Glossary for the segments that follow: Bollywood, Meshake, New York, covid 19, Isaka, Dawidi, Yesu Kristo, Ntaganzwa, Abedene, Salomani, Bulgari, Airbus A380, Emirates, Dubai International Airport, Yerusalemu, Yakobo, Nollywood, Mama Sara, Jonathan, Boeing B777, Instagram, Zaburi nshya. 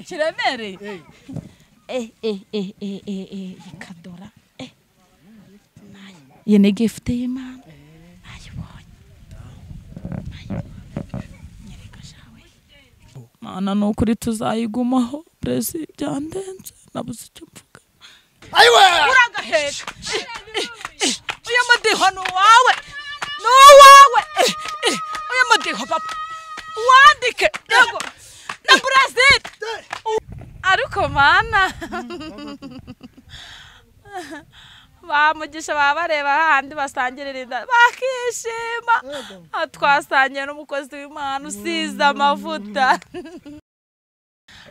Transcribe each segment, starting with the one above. kintu kiremere kadora yene gift y'Imana mana no kuri tuzayigumaho presi byandenze nabuze icyo mvuga ayiwe uragaheka uya madeho wawe no wawe uya madeho papa wandike yego na Brazil aruko mana bamugisha babareba handi basangererera bakishima atwasanye no mukozi w'Imana usiza amavuta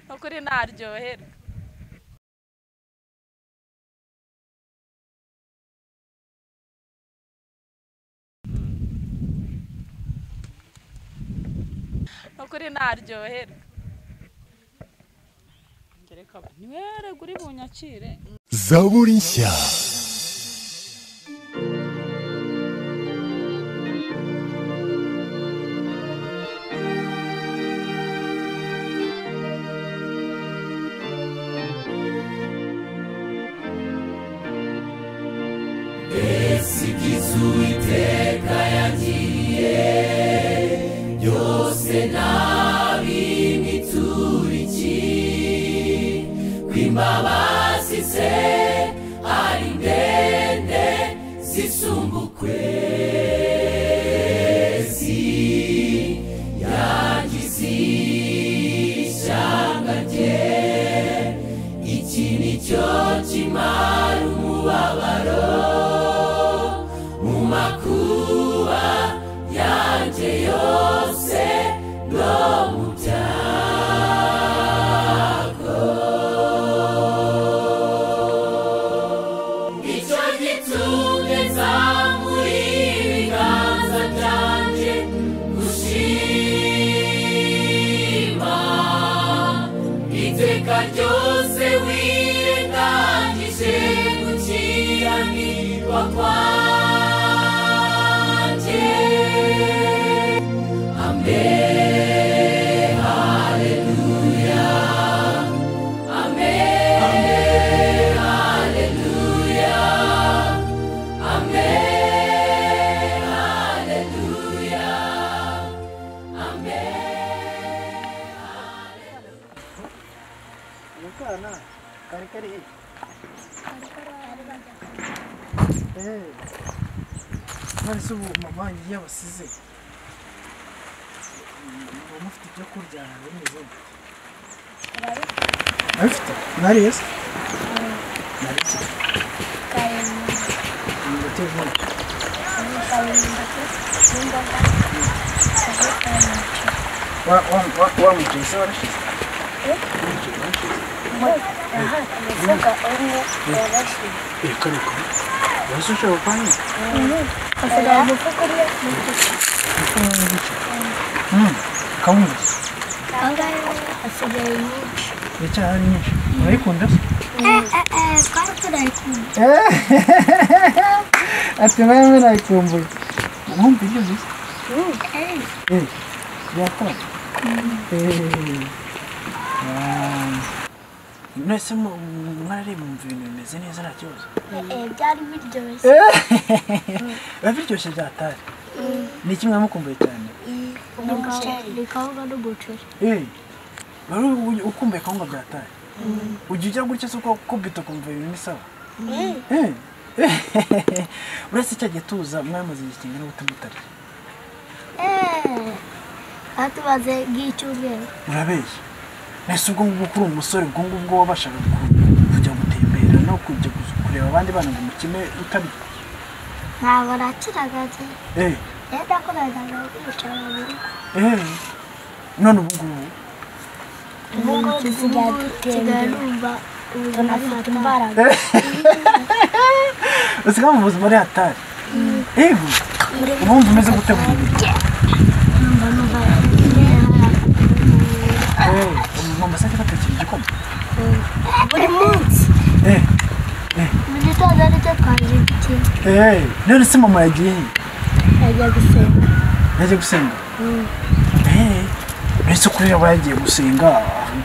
akuri naryohera akuri naryohera kereka niwere guri bunyakire Zaburi nshya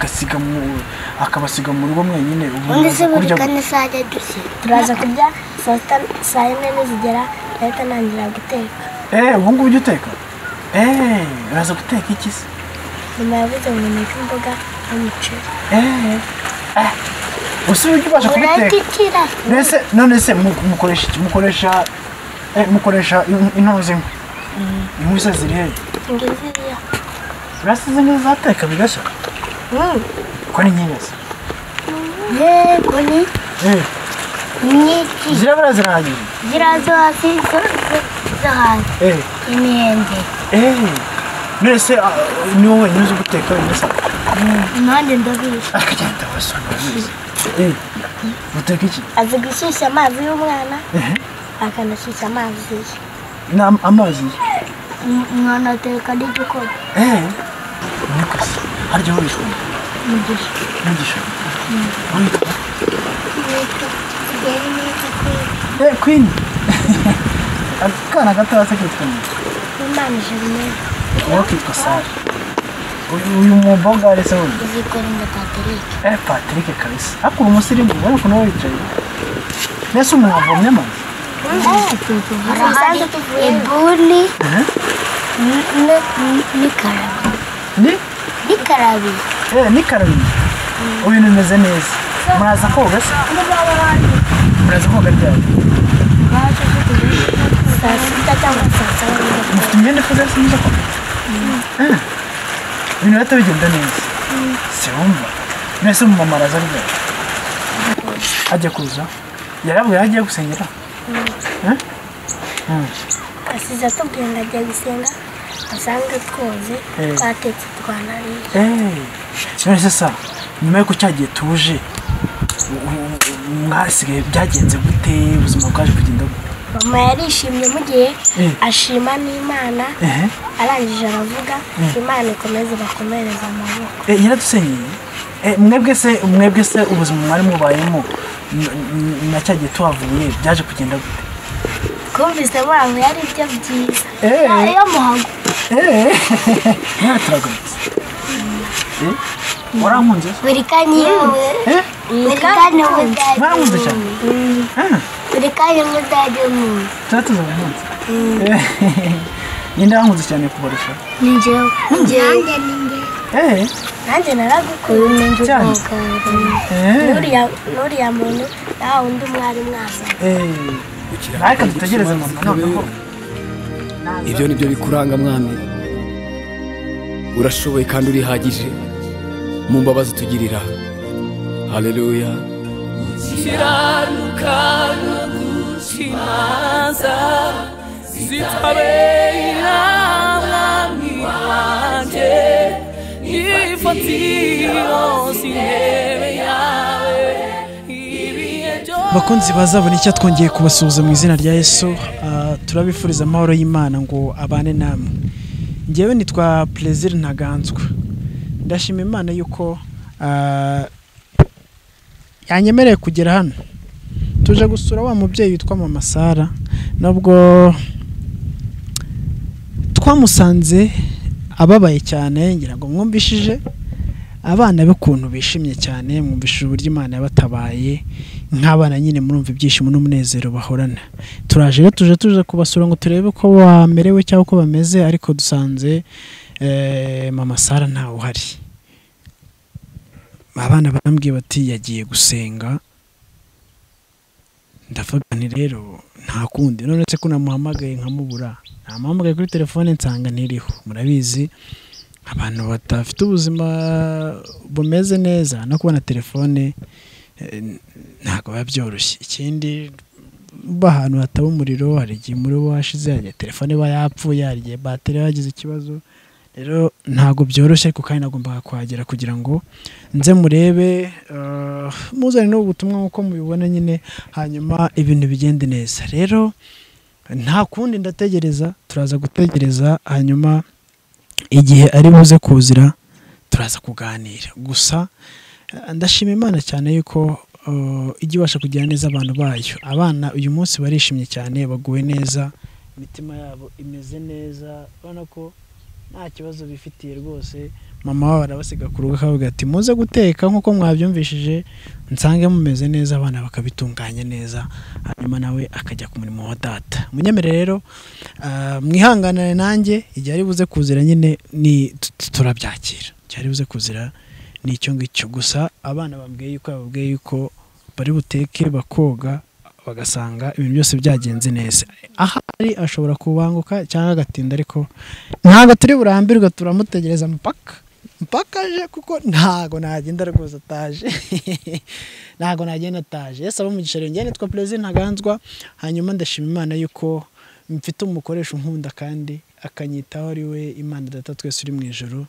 agasiga mu akabasiga mu rugo mwenyine ubundi kurya kanasaje dusi turaza kurya saa 9 n'izigera leta nangira guteka ubu ngubyo uteka uraza guteka iki se mama yavuze ngo ni imboga n'umuceri usubiye ubasha kubiteka nese none se mukoresha mukoresha intozi imusa ziriye ngiziya rasize neza ateka bigasha koni nyinese koni nyiki zirabara zirahanyira zirazo asiko zahanye imende nese niwe nyuze guteka nese nande ndabisha akagenda wasona mutekiki azigishya amazi y'umwana akanashisha amazi na amazi mwana teka diko haryo bishwe mugisha queen akana gatasa kitwani manje ne okay pasar uyu mboga alisa zikorinda Patrick Patrick kalisa akuru musiri mbona kuno wicaye nese umwavo mnyama Ebuli Nikarabi Nikarabi uyu nimeze neza muraza koga se muraza koga ryari mufite imyenda koga se muraza koga ibintu reta bigenda neza sewumva mwese mumama araza ryari ajya kuza yarabwiye agiye gusengera asiza tugenda ajya gusenga asanga twoze twatetse twanariye kinese sa nyuma yo kucyagiye tuje mwasigaye byagenze gute ubuzima bwaje kugenda gute mama yarishimye mugiye ashima n'Imana arangije aravuga Imana ikomeze bakomereza amaboko yaradusenyeye mwebwe se ubuzima mwari mubayemo nacyagiye tuhavuye byaje kugenda gute kumvise abantu yari ibyo byiza ariyo muhango ntatragutse waramunze buri kanya ubudadi waramunze cyane buri kanya ubudadi tatuzamunze ninde wamunze cyane kubarusha ninjye nanjye naragukuye umenje ubwoko nuriya muntu nawe undi mwari mwaza ariko dutegereze mama noneho ibyo nibyo bikuranga mwami urashoboye kandi urihagije mu mbabazi tugirira haleluya kiranuka n'ugukimaza zitabera mwami wanjye bakunzi bazabona icyo twongeye kubasuhuza mu izina rya Yesu turabifuriza amahoro y'Imana ngo abane namwe ngewe nitwa Plaisir Ntaganzwa ndashima Imana yuko yanyemereye kugera hano tuje gusura wa mubyeyi witwa Mama Sara nubwo twamusanze ababaye cyane ngira ngo mwumvishije abana bekuntu bishimye cyane mwumvishije uburyo Imana yabatabaye nk'abana nyine murumva ibyishimo n'umunezero bahorana turaje rero tuje kubasura ngo turebe ko bamerewe cyangwa ko bameze ariko dusanze Mama Sara ntawe uhari abana barambwiye bati yagiye gusenga ndavuga ni rero nta kundi none se kuna muhamagaye nkamubura namamugaye kuri telefone nsanga ntiriho murabizi abantu batafite ubuzima bumeze neza no kubona telefone ntago babyoroshye ikindi bahantu hataba umuriro hari gihe muri washize ya telefone bayapfuye yariye batterie yagize ikibazo rero ntago byoroshye kuko kandi nagombaga kwagera kugira ngo nze murebe muzane no gutumwa uko mubibona nyine hanyuma ibintu bigende neza rero nta kundi ndategereza turaza gutegereza hanyuma igihe ari buze kuzira turaza kuganira gusa ndashima Imana cyane yuko ijye ibasha kugira neza abantu bayo abana uyu munsi barishimye cyane baguwe neza imitima yabo imeze neza ubona ko nta kibazo bifitiye rwose. Mama wabo arabasiga kuruga akavuga ati muze guteka nkuko mwabyumvishije nsange mumeze neza abana bakabitunganye neza, hanyuma nawe akajya ku murimo wa data. Munyemere rero mwihanganane nanjye, igihe ari buze kuzira nyine ni turabyakira, igihe ari buze kuzira ni cyo ngicyo. Gusa abana babwiye yuko bari buteke bakoga bagasanga ibintu byose byagenze neza. Ahari ashobora kubanguka cyangwa agatinda, ariko ntago turi burambirwa, turamutegereza mpaka aje, kuko ntago nagenda rwose ataje. Ntago nagenda ataje. Yesu abamugisha rero ngene twa President Ntaganzwa. Hanyuma ndashima Imana yuko mfite umukoresho nkunda kandi akanyitaho, ari we Imana data twese uri mu ijuru.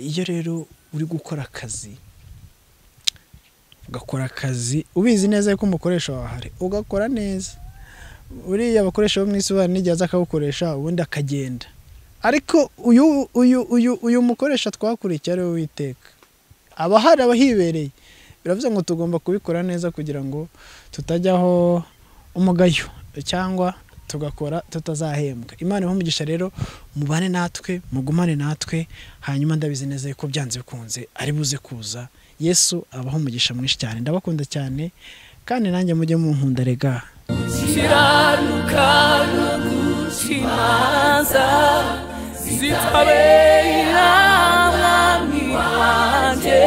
Iyo rero uri gukora akazi, ugakora akazi ubizi neza yuko umukoresha wawe hari, ugakora neza. Uriya bakoresha bo mwisi bari n'igihe azakagukoresha ubundi akagenda, ariko uyu mukoresha twakurikiye ari Uwiteka, abahari abahibereye. Biravuze ngo tugomba kubikora neza kugira ngo tutajyaho umugayo cyangwa tugakora tutazahembwa. Imana imugisha rero, mubane natwe, mugumane natwe, hanyuma ndabizi neza yuko byanze bikunze ari buze kuza. Yesu abaho umugisha mwinshi cyane, ndabakunda cyane kandi nanjye mujye mu nkunda rega. Kiranuka no gukimaza zitabera nami wanjye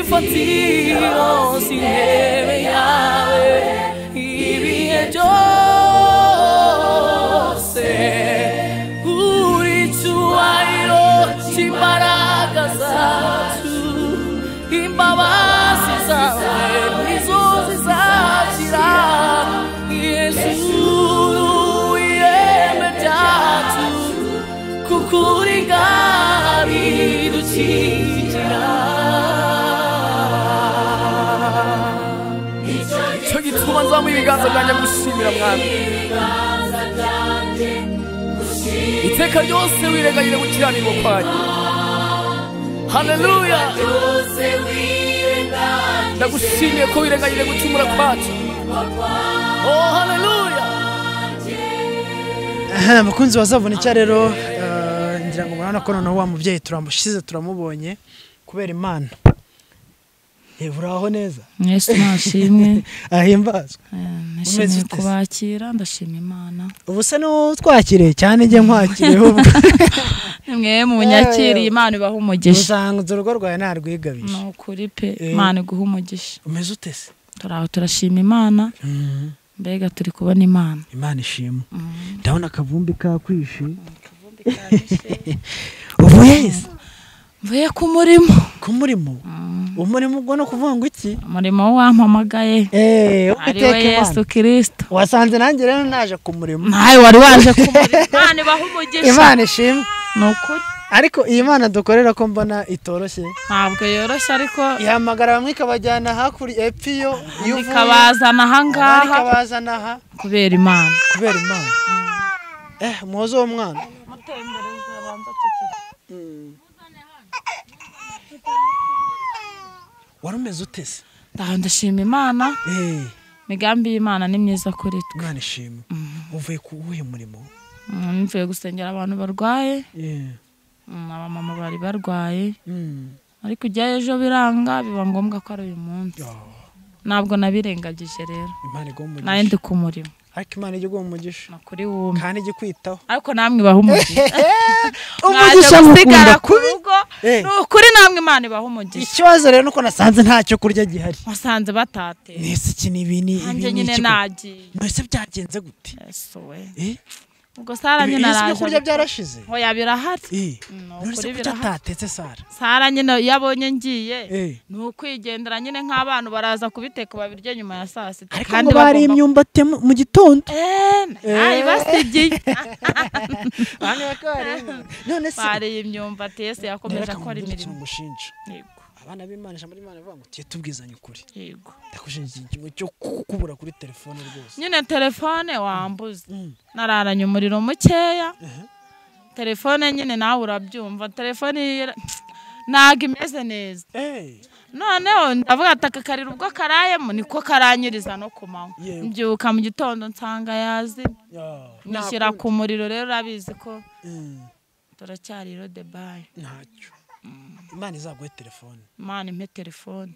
ifatiro sinebe yawe ibihe byose uri tuwairo kibaragaza. Ibiganza byanjye gushimira mwami, iteka ryose wirengagire gukiranirwa kwanjye. Haleluya, ndagushimiye ko wirengagire gucumura kwacu. Oh haleluya. Abakunzi bazavunika rero ngira ngo murabona ko noneho wa mubyeyi turamushize, turamubonye kubera Imana. Evuraho neza. Yes, nashimwe. Ahimbazwa. Umeze kubakira ndashima Imana. Ubuse no twakire cyane nje nkwakire ubwo. Mwe munyakiri Imana ibaho umugisha. Uzanguza urugo rwawe narwigabisha. No kuri pe Imana guha umugisha. Umeze utese. Turaho turashima Imana. Mbega turi kubona Imana. Imana ishimwe. Ndabona akavumbi ka kwishi. Akavumbi ka kwishi. Ubuyese. Mvuye ku murimo. Ku murimo. Umurimo ubwo no kuvuga ngo iki? Umurimo wampamagaye. Ari Yesu Kristo. Wasanze nanjye rero naje ku murimo. Nawe wari waje ku murimo. Imana ibaho umugisha. Imana ishimwe. Nuko ariko iyi Imana dukorera ko mbona itoroshye. Ntabwo yoroshye ariko ihamagara bamwe ikabajyana hakuri epiyo yuvuye. Ikabazana hangaha. Ikabazana ha. Kubera Imana. Kubera Imana. Muhozo umwana. Mutembereza abanza tuti. Warumeze utese. Ndashima Imana. Migambi y'Imana ni myiza kuri twe. Imana ishimwe. Uvuye ku uhe murimo? Mvuye gusengera abantu barwaye. Aba mama bari barwaye. Ariko ujya ejo biranga biba ngombwa ko ari uyu munsi. Ntabwo nabirengagije rero. Imana igomba umugisha. Naye ndi ku murimo. Ariko Imana igomba umugisha. Nakuri wumva. Kandi igikwitaho. Ariko namwe baho umugisha. Umugisha mukunda kubi. Nukuri namwe Imana ibaho umugisha. Ikibazo rero nuko nasanze ntacyo kurya gihari. Wasanze batate. Nese kinibi ni ibi. Anje nyine nagiye. Nese byagenze gute? Yesu we. Ubwo Sara nyine naraje. Ese kurya byarashize. Hoya birahari. Nukuri birahari. Tatetse Sara. Sara nyine yabonye ngiye. Nukwigendera nyine nk'abantu baraza kubiteka babirye nyuma ya saa 6. Kandi bari imyumbati mu gitondo. Ayi basigiye. Bane bakore. None se bari imyumbati Yesu yakomeje akora imirimo mushinje. Yego. Abana b'Imana jambo Imana bavuga ngo tubwizanye ukuri. Yego. Ndakushinje ikintu cyo kubura kuri telefone rwose. Nyine telefone wambuze. Nararanye umuriro mukeya. Telefone nyine nawe urabyumva. Telefone naga imeze neza. Noneho ndavuga ataka karira ubwo karayemo niko karanyiriza no kumama. Mbyuka mu gitondo nsanga yazi. Nashira ku muriro rero rabizi ko turacyari rode bayo. Nacyo. Imana izagwe telefone. Imana impe telefone.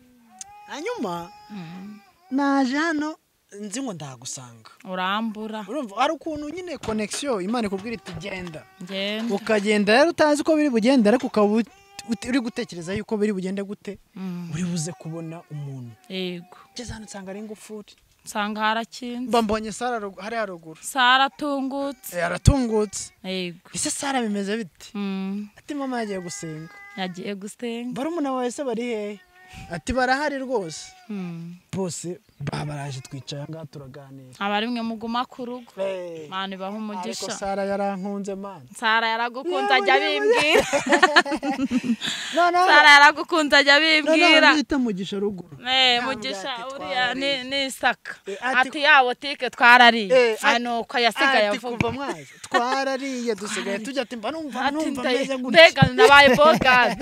Hanyuma naje hano nzingo ndagusanga. Urambura. Urumva ari ukuntu nyine connection Imana ikubwira iti genda. Ukagenda rero utazi ko biri bugendera kukabu uri gutekereza yuko biri bugende gute uri buze kubona umuntu yego cyane nsanga ari ngufuri nsanga harakinze mbambonye Sara hari haruguru Sara tungutse yaratungutse yego ise Sara bimeze bite ati mama yagiye gusenga barumuna wawe se bari hehe ati barahari rwose bose babaraje twicaye anga turaganira abari mwe muguma kurugo mani baho umugisha Sara yarankunze mani Sara yaragukunza ajya bimbwira Sara yaragukunza ajya bimbwira nita mugisha ruguru mugisha uriya ni Isaka ati yawo tike twarariye ano ko yasigaye avuga mwaje twarariye dusigaye tujya ati mba numva meze gutya mbega nabaye podcast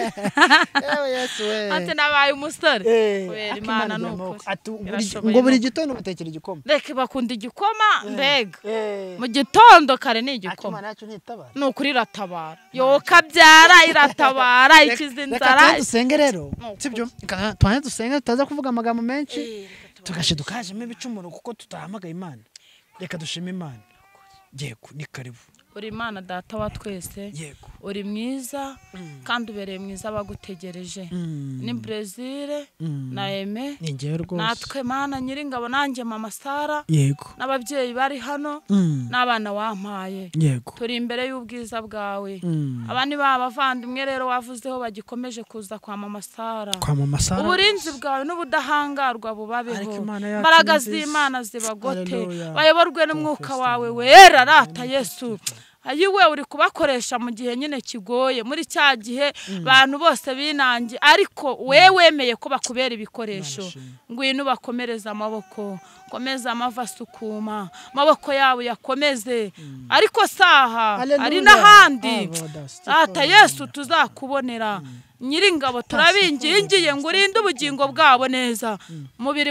yewe Yesu we ati nabaye umusore weri mana nuko ngo buri gitondo batekera igikoma reke bakunda igikoma mbega mu gitondo kare ni igikoma no kuri ratabara yo kabyara iratabara ikizi nzara kandi dusenge rero sibyo kandi dusenge tutaza kuvuga amagambo menshi tugashidukaje me bicumuro kuko tutahamagaye Imana reka dushime Imana yego ni karibu uri Imana data wa twese yego uri mwiza kandi ubereye mwiza bagutegereje ni Brazil na Eme natwe Mana nyiringabo nanjye Mama Sara yego nababyeyi bari hano nabana wampaye yego turi imbere y'ubwiza bwawe abandi bavandimwe rero wavuzeho bagikomeje kuza kwa Mama Sara uburinzi bwawe n'ubudahangarwa bubabeho mbaraga z'Imana zibagote bayoborwe n'umwuka wawe wera rata Yesu ayiwe uri kubakoresha mu gihe nyine kigoye muri cya gihe abantu bose binangi ariko wemeye ko bakubera ibikoresho ngwino bakomereza amaboko komeza amava sukuma amaboko yabo yakomeze ariko saha ari nahandi ata Yesu tuzakubonera nyiringabo turabingingiye ngo urinde ubugingo bwabo neza umubiri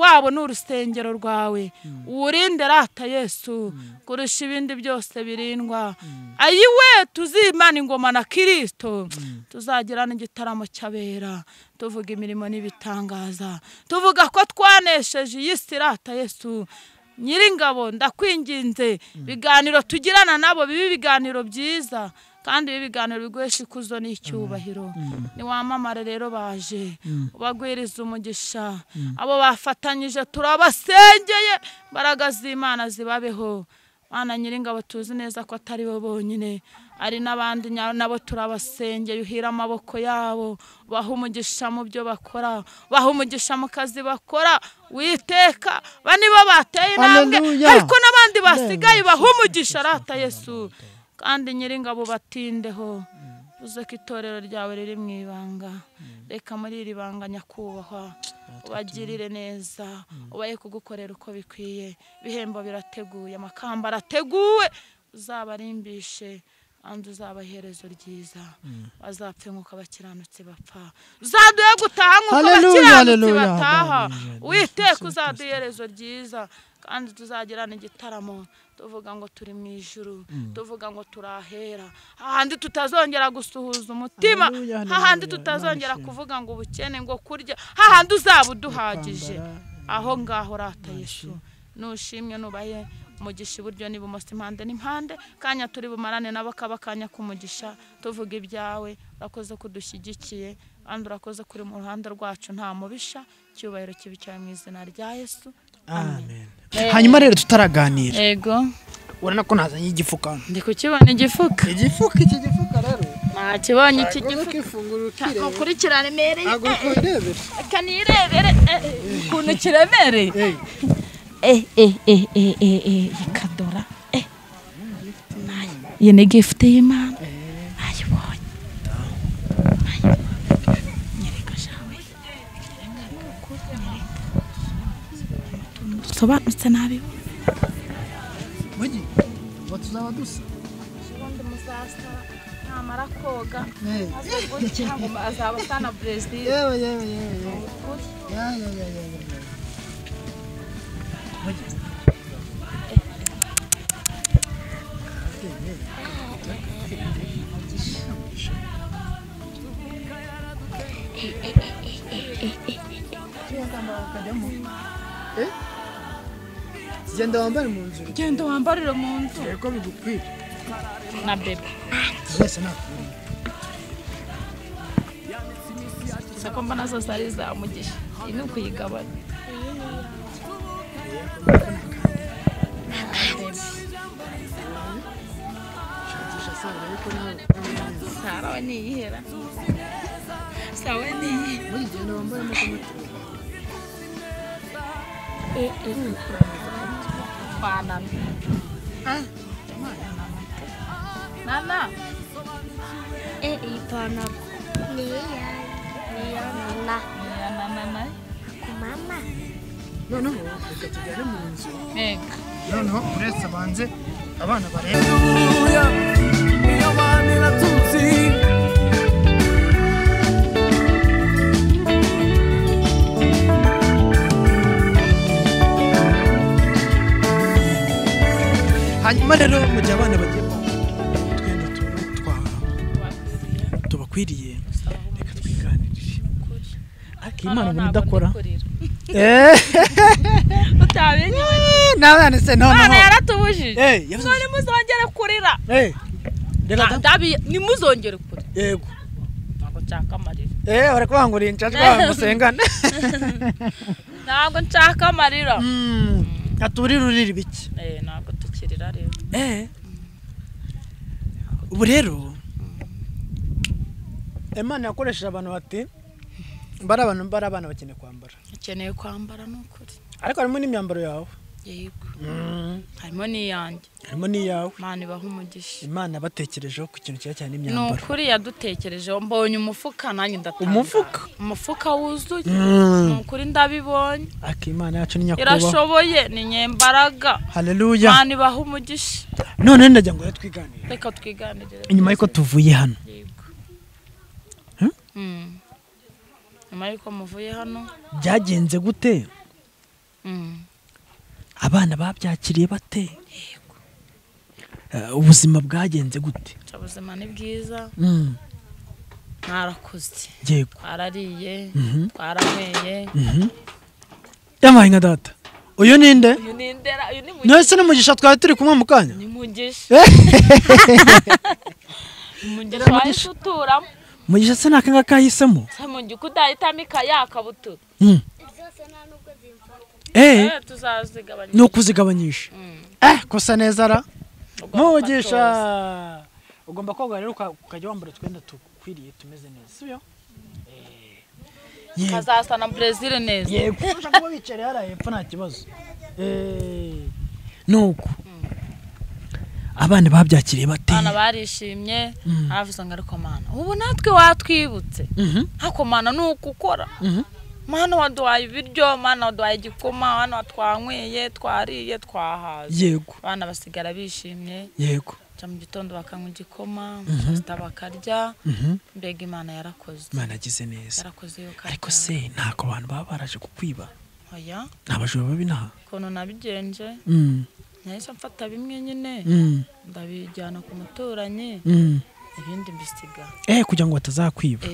wabo n'urusengero rwawe urinde rata Yesu kurusha ibindi byose birindwa ayiwe tuzimana ingoma na Kristo tuzagirana igitaramo cy'abera tuvuga imirimo n'ibitangaza tuvuga ko twanesheje iyi si rata Yesu nyiringabo ndakwinginze biganiro tugirana nabo bibi biganiro byiza kandi ibiganiro biguhesha ikuzo n'icyubahiro ni wamamare rero baje ubagwiriza umugisha abo bafatanyije turabasengeye mbaraga z'Imana zibabeho Mana nyiringabo tuzi neza ko atari bo bonyine ari nabandi nabo turabasengeye uhira amaboko yabo baho umugisha mu byo bakora baho umugisha mu kazi bakora witeka bani babateye namwe ariko nabandi basigaye baho umugisha rata Yesu kandi nyiringabo batindeho uze ko itorero ryawe riri mu ibanga reka muri iri banga nyakubahwa ubagirire neza ubaye kugukorera uko bikwiye bihembo birateguye amakamba arateguwe uzabarimbishe andu zabaherezo ryiza bazapfe nkuko abakiranutse bapfa uzaduye gutaha nkuko abakiranutse bataha witeka uzaduherezo ryiza kandi tuzagirana igitaramo tuvuga ngo turi mu ijuru tuvuga ngo turahera ahandi tutazongera gusuhuza umutima ahandi tutazongera kuvuga ngo ubukene ngo kurya ahandi uzabuduhagije aho ngaho rata Yesu nushimye nubaye umugisha iburyo n'ibumoso impande n'impande kanya turi bumarane nabo kabakanya kumugisha tuvuga ibyawe urakoze kudushyigikiye kandi urakoze kuri mu ruhande rwacu nta mubisha cyubahiro kibicyaye mu izina rya Yesu amen hanyuma rero tutaraganira yego urana ko nazanye igifuka ndi kukibona igifuka rero nakibonye iki gifuka ukurikirane mere kanirebere ukuntu kiremere ikadora iyi ni gift y'Imana ayibonye sobanutse nabi ubundi muzasa ntamara koga azagomba azaba sana president Genda wambare mu nzu. Genda wambare mu nzu. Eko bidukwira. Na bebe. Yes na. Sakomba na sosaliza mugisha. Ino kuyigabana. Sara ni ihera. Saweni. Muri genda wambare mu nzu. Panam. Ah, Mama. Panam. Nia, Mama. Nia, Mama. Aku Mama. No. No. Press abanze. Abana bare. Hanyuma rero mu gihe abana bagiye twenda tubakwiriye reka twiganirije ariko Imana ubu ndakora utabinye nabana se no yaratubujije none muzongere kurira reka dabi ni muzongere kurira yego nako cyakamarira barakubanguriye nshaka gusengana nako cyakamarira aturirurira biki nako ubu rero Imana yakoresheje abantu bati barabana bakene kwambara akeneye kwambara nukuri ariko harimo n'imyambaro yawe yego harimo ni yanjye harimo ni yawe Imana ibaha umugisha Imana batekerejeho ku kintu cya cyane imyambaro nukuri yadutekerejeho mbonye umufuka nanjye ndatanga umufuka wuzuye nukuri ndabibonye akimana yacu n'inyakuba irashoboye ni nyembaraga haleluya Imana ibaha umugisha none ndajya ngo yatwiganire reka twiganire inyuma y'uko tuvuye hano yego inyuma y'uko muvuye hano byagenze gute abana babyakiriye bate yego ubuzima bwagenze gute ubuzima ni bwiza narakuze yego arariye twarameye yamahinga data uyu ninde uyu nindera uyu ni mugisha nose n'umugisha twari turi kumwe mu kanya ni mugisha mugisha tuturamo mugisha se nakanga kahisemo samungi kudahitamika yakabutura zose nanubwo zimfata tuzazigabanyisha no kuzigabanyisha kosa neza ra mugisha ugomba koga rero ukajya wambara twenda tukwiriye tumeze neza sibyo kazasana Brazil neza yego ushaka kuba bicere hara hepfo nta kibazo nuko abana babyakiriye bate abana barishimye havuze ngo ariko mana ubu natwe watwibutse hakomana nuko ukora Mana waduhaye ibiryo, Mana waduhaye igikoma, hano watwanyweye, twariye, twahaze. Yego. Bana basigara bishimye. Yego. Cyo mu gitondo bakanywa igikoma, bakarya. Mbega Imana yarakoze. Imana agize neza. Yarakoze yo kandi. Ariko se ntako abantu babaraje kukwiba. Oya. Nabajura babinaha. Kono nabigenje. Nahise mfata bimwe nyine. Ndabijyana ku mutoranye. Ibindi mbisiga kugira ngo batazakwiba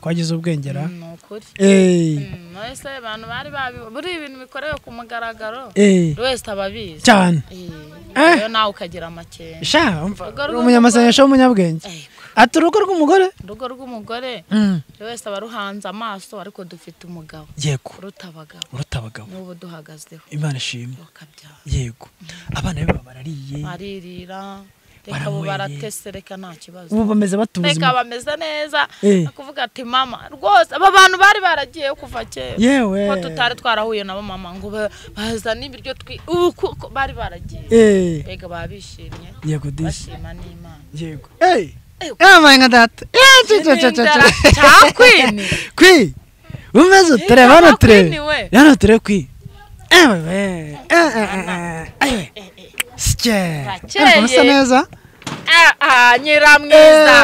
kwagize ubwengera mwese abantu bari buri ibintu bikorewe ku mugaragaro wese ababizi cyane yo nawe ukagira amakene sha umunyamasengesho w'umunyabwenge ati urugo rw'umugore wese abaruhanze amaso ariko dufite umugabo yego urutabagabo n'ubu duhagazeho Imana ishimwe yego abana be barariye baririra Reka baratese reka nta kibazo. Ubu bameze batuzi. Reka bameze neza. Akuvuga ati mama rwose aba bantu bari baragiye kuva kera. Yewe. Ko tutari twarahuye nabo mama ngo bazana ibiryo twi uko bari baragiye. Reka babishimye. Yego dishi. Bashima n'Imana. Yego. Amaye nka data. Chakwini. Kwi. Umeze uterevano tre. Yano tre kwi. Sikye. Rachele. Masa neza. Nyira mwiza.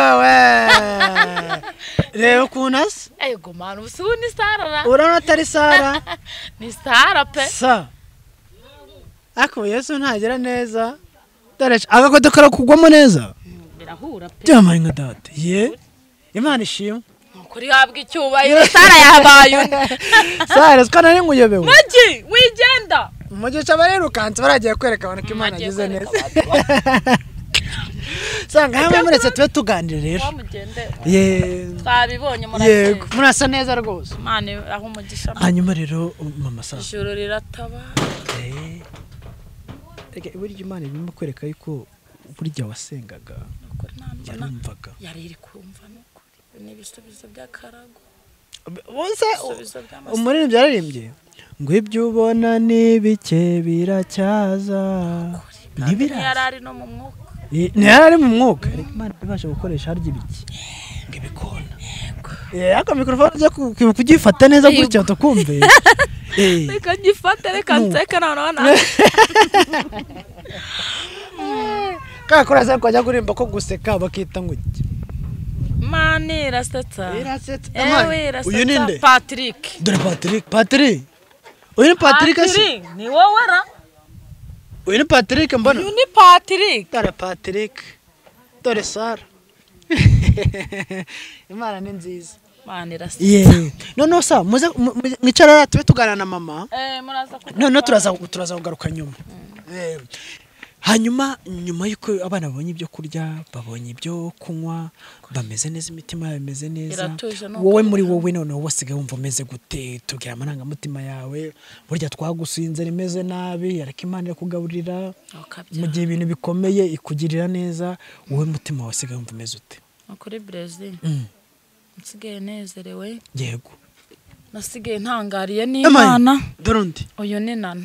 Leo kunas? Ego manu suni Sara. Urana tari Sara. Ni Sara pe. Sa. Ako Yesu ntagira neza. Taresh agakodakara kugwamo neza. Birahura pe. Jama inga date. Ye. Imana ishimwe. Kuri habwe cyubayiro Sara yahabayo. Sara skana ni nguyebewe. Maji wigenda. Maji chabarero kantu baragiye kwerekana ko Imana agize neza. Sanga hamwe muretse twe tuganire rero. Ye. Twabibonye murase. Ye, murasa neza rwose. Mane aho umugisha. Hanyuma rero Mama Sara. Ishoro rirataba. Eh. Ege buri Imana ibimo kwereka yuko buri gihe wasengaga. Yaramvaga. Yari iri kumva n'ukuri. N'ibisubizo by'akarago. Wonse umurimo byararimbye. Ngo ibyubona nibike biracyaza. Nibira. Yarari no mu mwuka. Nari mu mwuka ariko Imana ibasha gukoresha harye ibiki ngibikona yego microphone je kugifata neza kuri cyo tukumve reka gifata reka nseka naona ka kurasa ko ajya kurimba ko guseka bakita nguki mane rastata era uyu ninde Patrick dore Patrick uyu Patrick asi ni wowe ra Uni Patrick mbona? Uni Patrick. Tore Patrick. Tore Sara. Imana ni nziza. Mane rasa. Yeah. No sa, muza mwicarara tube tugana na mama. Muraza ku. No turaza kugaruka nyuma. Hanyuma yuko abana babonye ibyo kurya, babonye ibyo kunywa, bameze neza imitima yawe imeze neza. Wowe muri wowe none wasigaye wumva meze gute tugira amaranga mutima yawe, burya twagusinze rimeze nabi, ariko Imana kugaburira mu gihe ibintu bikomeye ikugirira neza, wowe mutima wasigaye wumva meze ute. Akore Brazil. Nsigaye nezerewe. Yego. Nasigaye ntangariye n'Imana. Durundi. Oyo ni nana.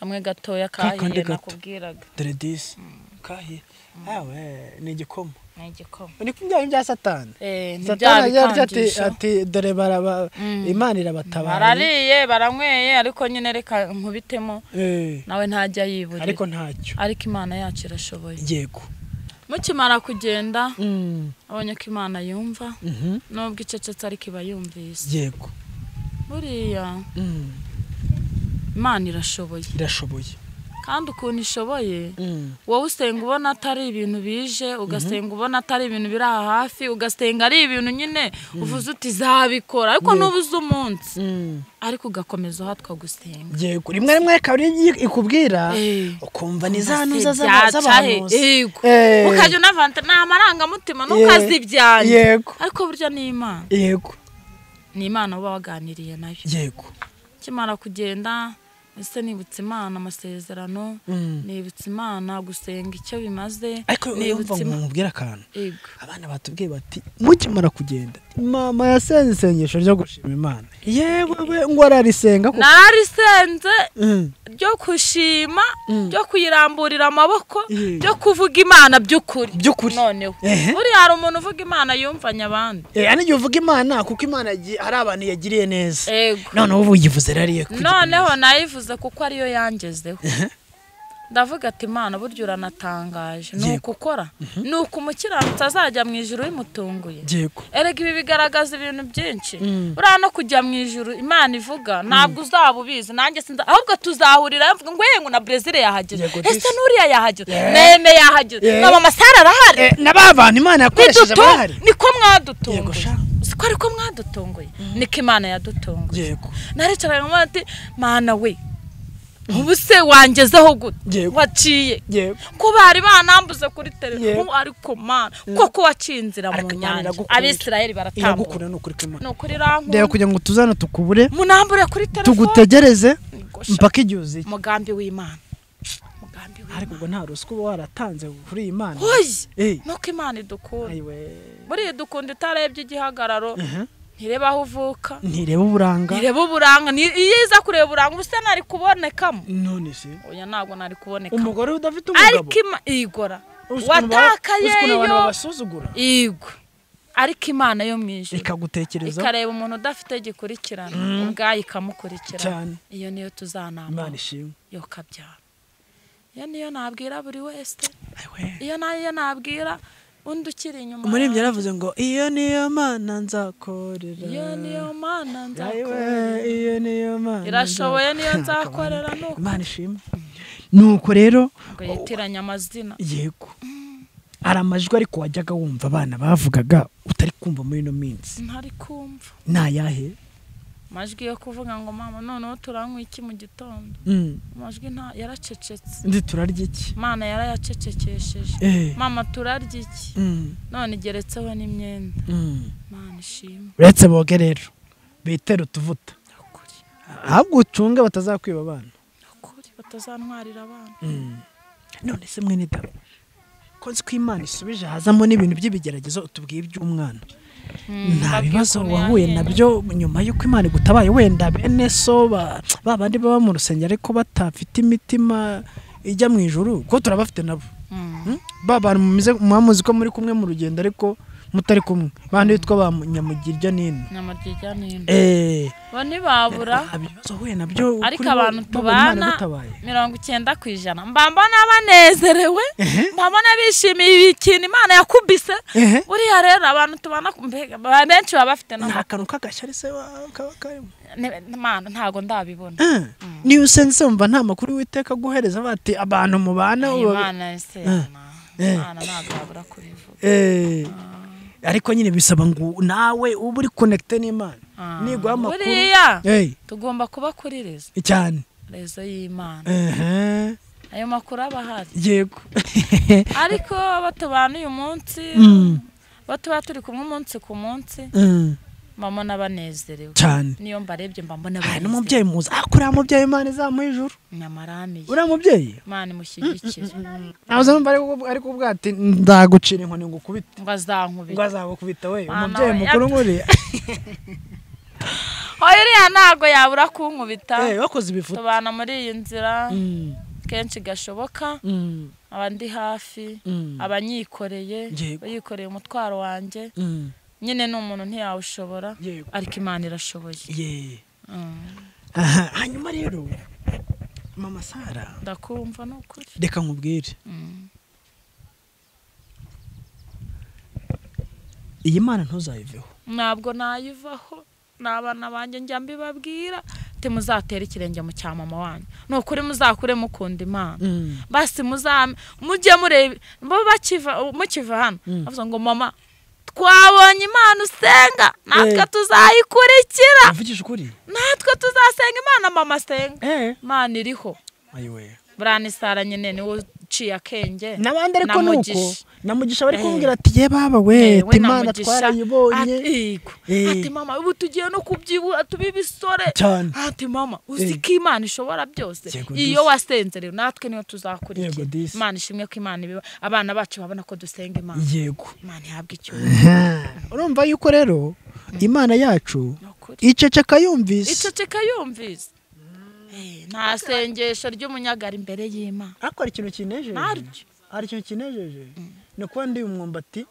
Amwe gatoya kahiye nakubwiraga dore disi kahiye awe ni igikoma ni kumbyara ibya Satani Satani yarya ati dore baraba Imana irabatabara barariye baranyweye ariko nyine reka nkubitemo nawe ntajya yibura ariko ntacyo ariko Imana yacu irashoboye yego mukimara kugenda abonye ko Imana yumva nubwo icecetse ariko iba yumvise yego buriya Imana irashoboye kandi ukuntu ishoboye wowe usenga ubona atari ibintu bije ugasenga ubona atari ibintu biri hafi ugasenga ari ibintu nyine uvuze uti zabikora ariko nubuze umunsi ariko ugakomeza hatwa gusenga yego rimwe kabiri ikubwira ukumva nizanuza z'abantu yego ukajya navanta namaranga mutima nukazibyanye yego ariko burya ni Imana yego ni Imana uba waganiriye nayo yego kimara kugenda ese nibutse Imana amasezerano nibutse Imana gusenga icyo bimaze nibutse Imana mubwira akantu abana batubwiye bati mukimara kugenda mama yasenze isengesho ryo gushima Imana yewe ngo ararisenga kuko narisenze ryo kushima ryo kuyiramburira amaboko ryo kuvuga Imana by'ukuri noneho uri hari umuntu uvuga Imana yumvanya abandi anigiye uvuga Imana kuko Imana hari abantu yagiriye neza none ubu yivuze rariye noneho nayivuze kuko ariyo yangezeho ndavuga ati Imana buryo uranatangaje nuko ukora nuko umukiranutsi azajya mu ijuru bimutunguye erega ibi bigaragaza ibintu byinshi uriya no kujya mu ijuru Imana ivuga ntabwo uzaba ubizi nanjye sinzi ahubwo tuzahurira mvuga ngo yengu na Brazil yahageze ese n'uriya yahageze meme yahageze na Mama Sara arahari n'abavana Imana yakoresheje barahari niko mwadutunguye siko ariko mwadutunguye niko Imana yadutunguye yego naricara nkamwe ati Mana we ubuse wangezeho gute waciye ko bari banambuze kuri telefone ariko Mana koko wacinzira mu nyanja Abisirayeli baratambuka nukuri ranko ndeye kugira ngo tuzana tukubure munambure kuri telefone tugutegereze mpaka igihuze mugambi w'Imana ariko ngo nta rusko waratanze kuri Imana nuko Imana idukunda buriya dukunda itarebye igihagararo nireba aho uvuka nireba uburanga yiza kureba uburanga ubuse nari kubonekamo none se oya ntabwo nari kubonekamo umugore udafite umugabo ariko igora watakaye yego ariko Imana yo mwijuru ikagutekereza ikareba umuntu udafite gikurikirana ubwaye ikamukurikirana iyo niyo tuzanama Imana ishimwe yo kabyara Yaniyo nabwira buri wese. Iyo nayo nabwira undukira inyuma. Muri ibyo yaravuze ngo iyo niyo mana nzakorera. Iyo niyo mana nzakorera. Iyo niyo mana. Irashoboye niyo nzakorera nuko. Imana ishima. Nuko rero yitiranya amazina. Yego. Aramajwi ariko wajyaga wumva abana bavugaga utari kumva muri no minsi. Ntari kumva. Nayahe. Majwi yo kuvuga ngo mama noneho turanywa iki mu gitondo. Majwi nta yaracecetse. Ndi turarya iki? Mana yarayacecekesheje. Mama turarya iki? None geretseho n'imyenda. Mana shima. Uretse boge rero. Bitero tuvuta. Ahubwo ucunga batazakwiba abana. Ukuri batazantwarira abana. None se mwe nitaro. Konzi kw'Imana isubije hazamo n'ibintu by'ibigeragezo utubwiye by'umwana. Nta bibazo wahuye nabyo nyuma y'uko Imana gutabaye wenda bene so babandi baba mu rusengero ariko batafite imitima ijya mu ijuru ko turabafite nabo baba mumize muhamuzi ko muri kumwe mu rugendo ariko mutari kumwe bandi twa banyamugirya nini nyamugirya nini bone babura ibibazo huye nabyo ariko abantu tubana 90% mbamba nabanezerewe mbabona bishimiye ibikintu Imana yakubise uri ya rero abantu tubana kumbega benshi babafite n'akantu kagasharise wakakayemo Mana ntago ndabibona ni usense umva nta makuru witeka guhereza bati abantu mubana Imana ese Mana nagabura kubivuga ariko nyine bisaba ngo nawe uburi connecte n'Imana nigo amakuru buriya tugomba kuba kuri rezo cyane rezo y'Imana ayo makuru abahazi yego ariko batubana uyu munsi batuba turi kumwe umunsi ku munsi mama nabanezerewe cyane niyo mbarebye mbambona bane n'umubyeyi muza akora mubyeyi Imana izamuye ijuru nyamaramiye uramubyeyi Imana imushyigikije nazo mbare ariko ubwati ndagucira inkoni ngo kubita ngo azagukubita we umubyeyi mukuru nguriya oyiriya ntago yabura kunkubita wakoze ibifuta tubana muri iyi nzira kenshi gashoboka abandi hafi abanyikoreye yikoreye umutwaro wanjye nyine no umuntu ntiyawushobora ariko Imana irashoboye hanyuma rero Mama Sara ndakumva nokuri reka nkubwire iyi Mana ntuzayiveho nabwo nayivaho nabana banje njya mbibabwira te muzatera ikirenge mu cyama mama wanyu no kuri muzakure mukunda Imana basi mujye murebe bo bakiva mukiva hano avuze ngo mama twabonye Imana usenga natwe tuzayikurikira mvugije ukuri natwe tuzasenga Imana mama senga Imana iriho ayiwe Brani Sara nyene ni uciye akenge nabandi ariko nuko namugisha bari kumbwira ati ye baba we Imana twarayibonye ati mama ubu tugiye no kubyibuha tubibisore ati mama uziki Imana ishobora byose iyo wasenze rero natwe niyo tuzakurikira Imana ishimwe ko Imana biba abana bacu babona ko dusenga Imana yego Imana yabwe icyo urumva yuko rero Imana yacu iceceka yumvise nta sengesho ry'umunyagara imbere y'Imana akora ikintu kinejeje ari ikintu kinejeje ni kuba ndi umwumbati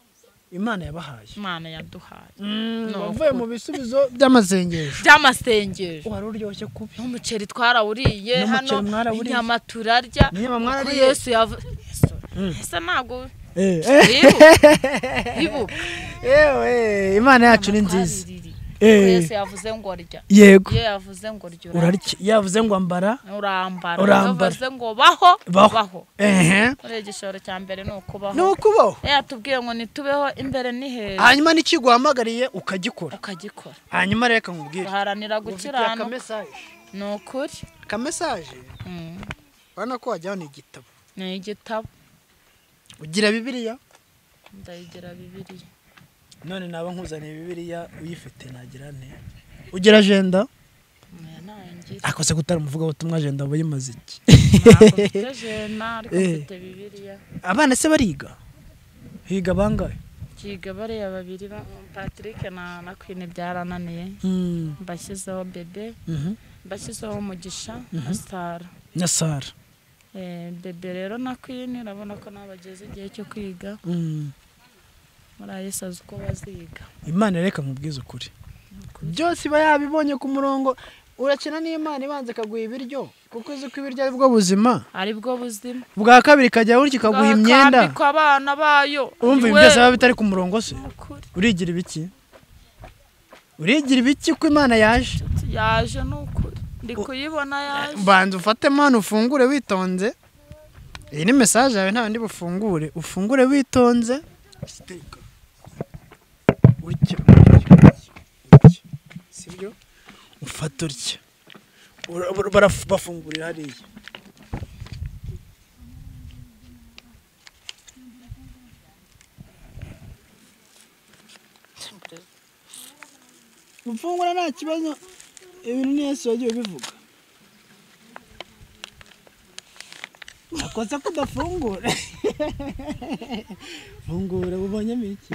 Imana yabahaye Imana yaduhaye uvuye mu bisubizo by'amasengesho uhari uryoshye kubi n'umuceri twarawuriye hano inyama turarya Yesu yavuze ntabwo ibuka yewe Imana yacu ni nziza Yesu yavuze ngo rya yego yavuze ngo ryo urarya yavuze ngo ambara urambara yavuze ngo baho uregishoro cyambere nukubaho yatubwiye ngo nitubeho imbere ni hera hanyuma nikiguhamagariye ukagikora hanyuma reka nkubwire haranira gukirana nukuri ka message bana ko wajyaho ni igitabo ugira Bibiliya ndayigira Bibiliya none naba nkuzaniye Bibiliya uyifite nagira nte ugira agenda akose gutara umuvuga ubutumwa agenda abo yimaze iki abana se bariga bangahe kiga bariya babiri ba Patrick na Queen byarananiye mbashyizeho bebe mbashyizeho umugisha na Sara bebe rero na Queen urabona ko nabageze igihe cyo kwiga Yesu azi uko baziga Imana reka nkubwize ukuri byose iba yabibonye ku murongo urakina n'Imana ibanze kaguha ibiryo kuko izi ko ibiryo ari bwo buzima bwa kabiri kajya uri kikaguha imyenda kandi ko abana bayo umva ibyo zaba bitari ku murongo se urigira ibiki ko Imana yaje nuko ndikuyibona yaje banza ufate Imana ufungure witonze iyi ni message yawe nta ndi bufungure ufungure witonze sibyo ufata urya barafungurira hariya ufungura nta kibazo ibintu ni Yesu yagiye bivuga akoza kudafungura fungura ubonye miki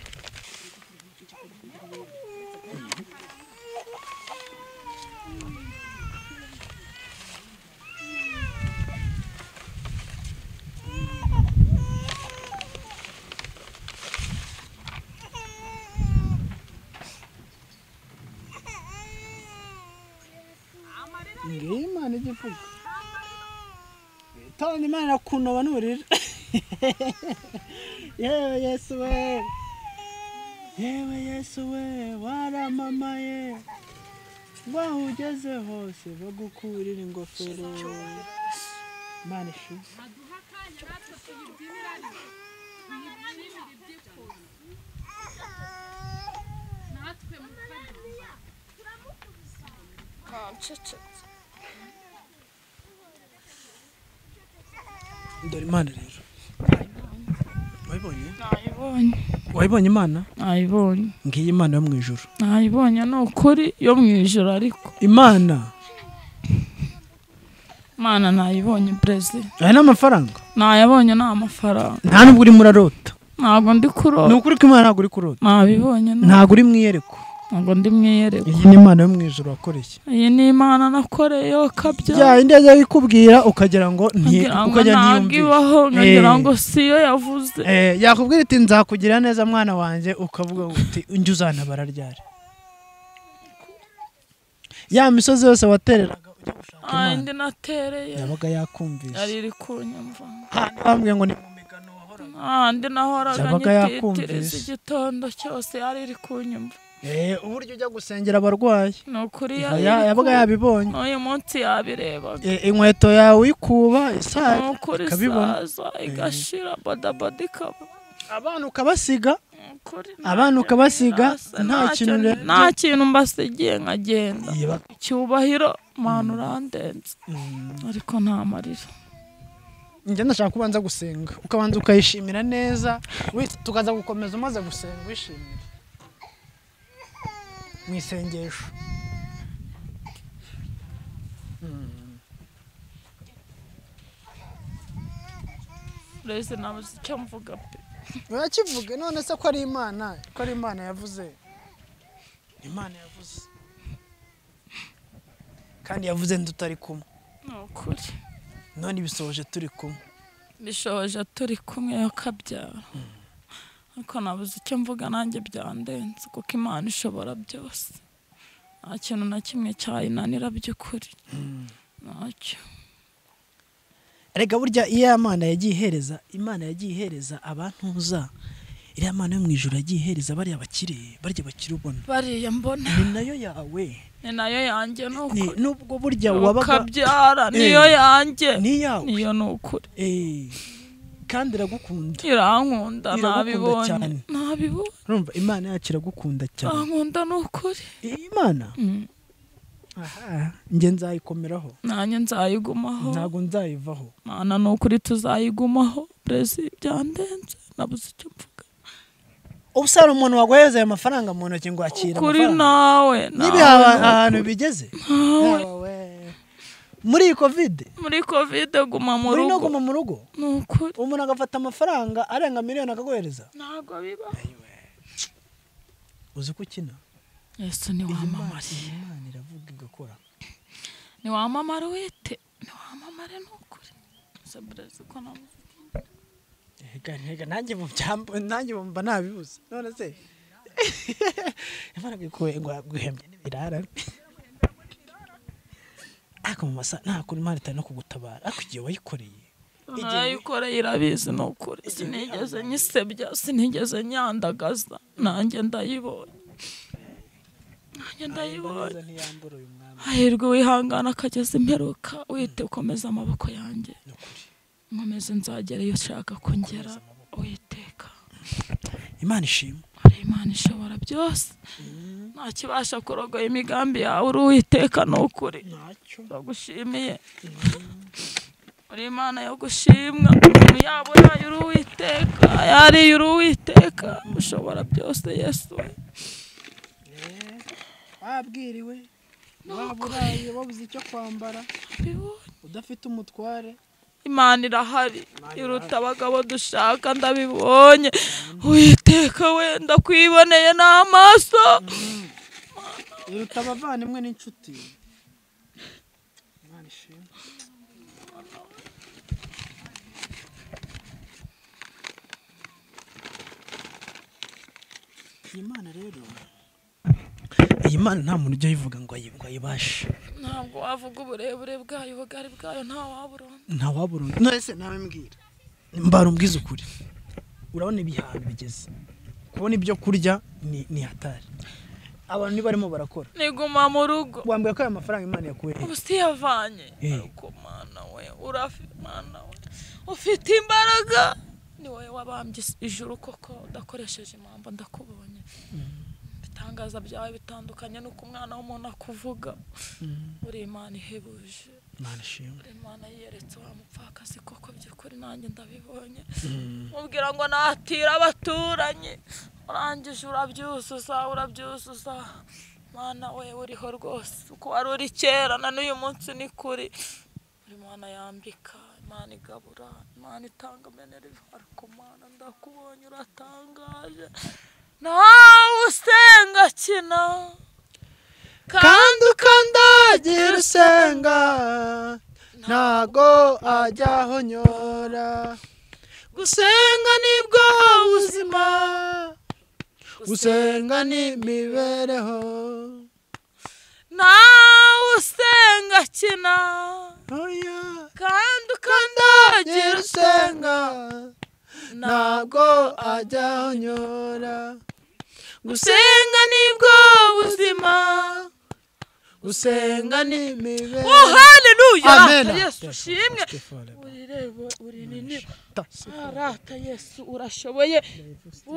Tony man, I couldn't know it. Yes, away. Yes, away. What am I? Wow, just a horse. We'll go cool and go for the manish. Ndori Imana rero. Wayibonye Imana? Ayibonye. Ngiye Imana yo mu ijuru. Ayibonye no kuri yo mu ijuru ariko. Imana nayibonye president. Ari n'amafaranga? Nayabonye n'amafaranga. Nta nubwo uri murarota. Ntabwo ndi kurota. Nukuri ko Imana ntabwo uri kurota. Nabibonye. Ntabwo uri mwiyereko. Ntabwo ndi mwiyereko. Iyi ni Imana yo mu ijuru wakoreye. Iyi ni Imana nakoreye yo kabyo. Ya indeze ikubwira ukagira ngo nti ukagira niyumva. Ngira ngo siyo yavuze. Yakubwira ati nzakugira neza mwana wanje ukavuga uti njye uzana bararyare. Ya misozi yose watereraga ujya gushaka Imana. Ayi ndi natereye. Yabaga yakumvise. Ari kunyumva. Kandi bambwiye ngo ni mumigano wahora. Ndi nahoraganye yakumvise igitondo cyose ari kunyumva. Uburyo ujya gusengera abarwayi yabaga yabibonye uyu munsi yabirebaga inkweto yawe ikuba isaha ukabibona igashira badabadi kaba abantu ukabasiga nta kintu mbasigiye nkagenda cyubahiro mwana urandenze ariko nta marira njye ndashaka kubanza gusenga ukabanza ukayishimira neza wese tukaza gukomeza umaze gusenga wishimira mwisengesho rese namuzi cyamvuga pe urakivuga none se ko ari imana yavuze kandi yavuze ndutari kumwe n'ukuri none bisoje turi kumwe yakabyara uko nabuze icyo mvuga nanjye byandenze kuko Imana ishobora byose nta kintu na kimwe cyayinanira by'ukuri nacyo erega burya iya Imana yagiye ihereza abantuza iriya Imana yo mu ijuru yagiye ihereza bari abakire barya bakire ubona bari yambona ni nayo yawe ni nayo yanjye nuko nubwo burya wabaga kabyara niyo yanjye niyo nukuri kandi iragukunda irankunda nabibonye urumva Imana yakiragukunda cyane ankunda nukuri Imana nge nzayikomereraho nanye nzayigumaho ntago nzayivaho Imana nukuri tuzayigumaho presi byandenze nabuze icyo mvuga ubusara umuntu waguheze aya mafaranga mu ntoki ngo akira kuri nawe nibihantu bigeze muri covid guma mu rugo nukuri umuntu agafata amafaranga arenga miliyoni akagohereza ntago biba Uzuko kina? Yesu ni wa mama ye. Imana iravuga igakora. Ni wa mama ruwete. Ni wa mama re nokuri. Sabra zuko na muziki. Eka nanjye mu byambo nanjye mba nabibuze. None se. Imana bikoye guhemye birara. Akoma sa nakuri marita no kugutabara. Akugiye wayikoreye. Ayikora irabizi nokuri. Sinigeze nyisebya, sinigeze nyandagaza. Nanjye ndayibona. Ahirwe wihangana kageze imperuka wite ukomeza amaboko yanjye nkomeze nzagera iyo ushaka kongera witeka Imana ishimwe Imana ishobora byose nta kibasha kurogoya imigambi yawe uri witeka nukuri ndagushimiye uri Imana yo gushimwa yabo yayo uri witeka yari uri witeka ushobora byose Yesu Wabwiriwe waburaye babuze icyo kwambara udafite umutware Imana irahari iruta abagabo dushaka ndabibonye Uwiteka wenda kwiboneye n'amaso iruta abavandimwe n'inshuti Imana ishimwe Imana rero Imana nta muntu ujye yivuga ngo ayibashe ntabwo wavuga uburebure bwayo ubugari bwayo nta waburona nese nawe mbwira mbara umbwiza ukuri urabona ibihano bigeze kubona ibyo kurya ni hatari abantu ni barimo barakora niguma mu rugo wambwira ko aya mafaranga Imana yakubereye ubusi yavanye ariko Mana we urafite Mana we ufite imbaraga ni wowe wabambye ijuru koko udakoresheje impamvu ndakubonye Tangaza byawe bitandukanye nuko umwana w'umuntu akuvuga uri Imana ihebuje Imana ishimwe Imana yeretse wa mupfakazi koko by'ukuri nanjye ndabibonye mubwira ngo natira abaturanye urangije urabyusuza Mana wewe uriho rwose uko wari uri kera na n'uyu munsi ni kuri Imana yambika Imana igabura Imana itanga menere ariko Mana ndakubonye uratangaje Na usenga kina Kandu kandagira usenga Ntago ajyaho nyora Gusenga nibwo ubuzima Gusenga n'imibereho Na usenga kina Kandu kandagira usenga Ntago ajyaho nyora Gusenga nibwo ubuzima Gusenga n'imibereho Oh haleluya Amen Yesu ushimwe Urireba urinini Arata Yesu urashoboye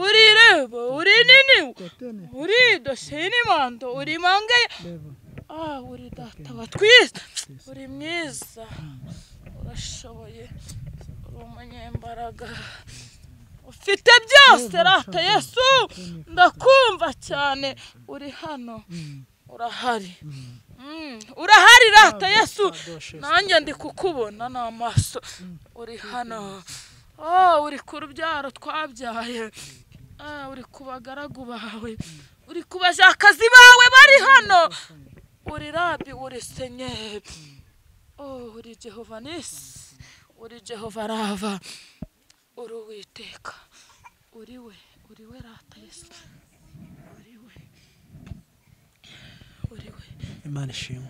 Urireba urinini Uridoshe n'imando urimangeye Ah uri data watwiza uri mwiza urashoboye umunyembaraga ufite byose rata Yesu ndakumva cyane uri hano urahari rata Yesu nanjye ndi kukubona n'amaso uri hano uri ku rubyaro twabyaye uri kubagaragu bawe uri kubashakazi bawe bari hano uri rabi uri senyeri uri Jehova nisi Uri Jehova Rava uri witeka uri we rata Yesu uri we Imana ishimwe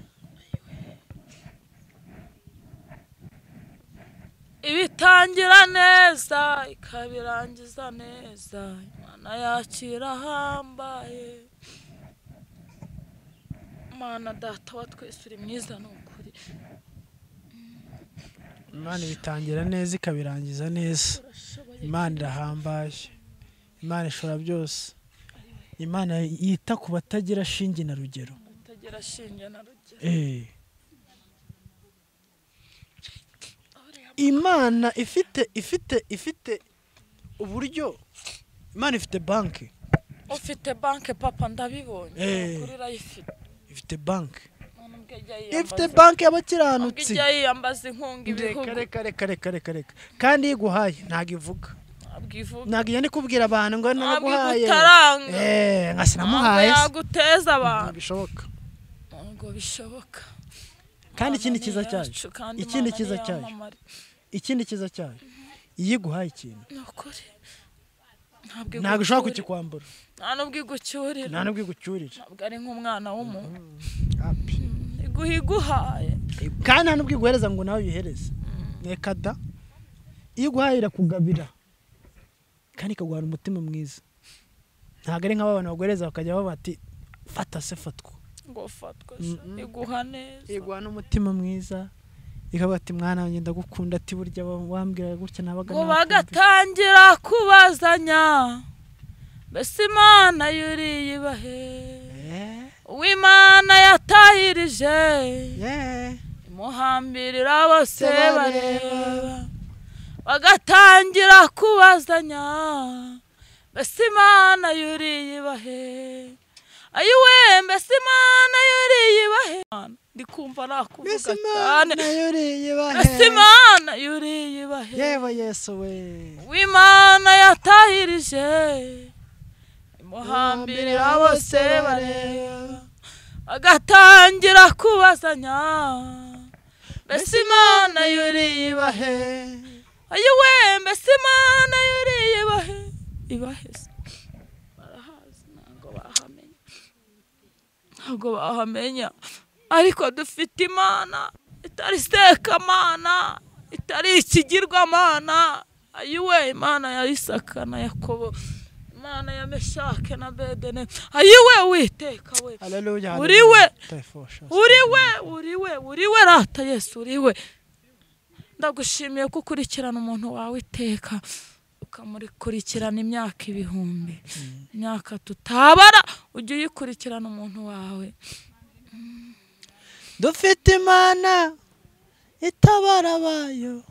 ibitangira neza ikabirangiza neza Imana yakira hambaye Imana data wa twese uri mwiza nukuri Imana bitangira neza ikabirangiza neza Imana irahambaje Imana ishora byose Imana yita ku batagira shinge na rugero Imana ifite uburyo Imana ifite banki ufite banki papa ndabibonye kuri rayifite ifite banki ifite banki y'abakiranutsi kandi yiguhaye ntago ivuga Nagiye ndikubwira abantu ngo naguhaye nkasinamuhaye yaguteza abantu bishoboka ngo bishoboka kandi ikindi kiza cyaje yiguhaye ikintu nokore ntabwo ushaka kukikwambura nta nubwigucyurira ntabwo ari nk'umwana w'umuntu api iguhaye kandi nta nubwiguhereza ngo nawe uyihereze nekada iguhayira kugabira kandi kagwara umutima mwiza ntabwo ari nk'abana bagwereza bakajya babati fata se fatwa ngo fatwa iguha neza iguhana umutima mwiza ikabati mwana wanjye ndagukunda ati burya bambwira gutya nabagana ngo bagatangira kubazanya bese Imana yuri yibahe uw'Imana yatahirije imuhambirira bose bareba bagatangira kubazanya bese Imana yuri yibahe ayiwe mbese Imana yuri yibahe ndikumva nakuvuga cyane bese Imana yuri yibahe yewe Yesu we w'Imana yatahirije imuhambirira bose bareba bagatangira kubazanya bese Imana yuri yibahe ayiwe mbese Imana yuri yibahe ibaheze barahazi ntago bahamenya ariko dufite Imana itari seka Imana itari ikigirwa Imana ayiwe Imana ya Isaka na Yakobo Imana ya Meshake na Abedene ayiwe witeka we haleluya uriwe rata Yesu uriwe ndagushimiye kukurikirana umuntu wawe iteka ukamurikurikirana imyaka 1000 imyaka tutabara ujye yikurikirana umuntu wawe dufite Imana itabarabayo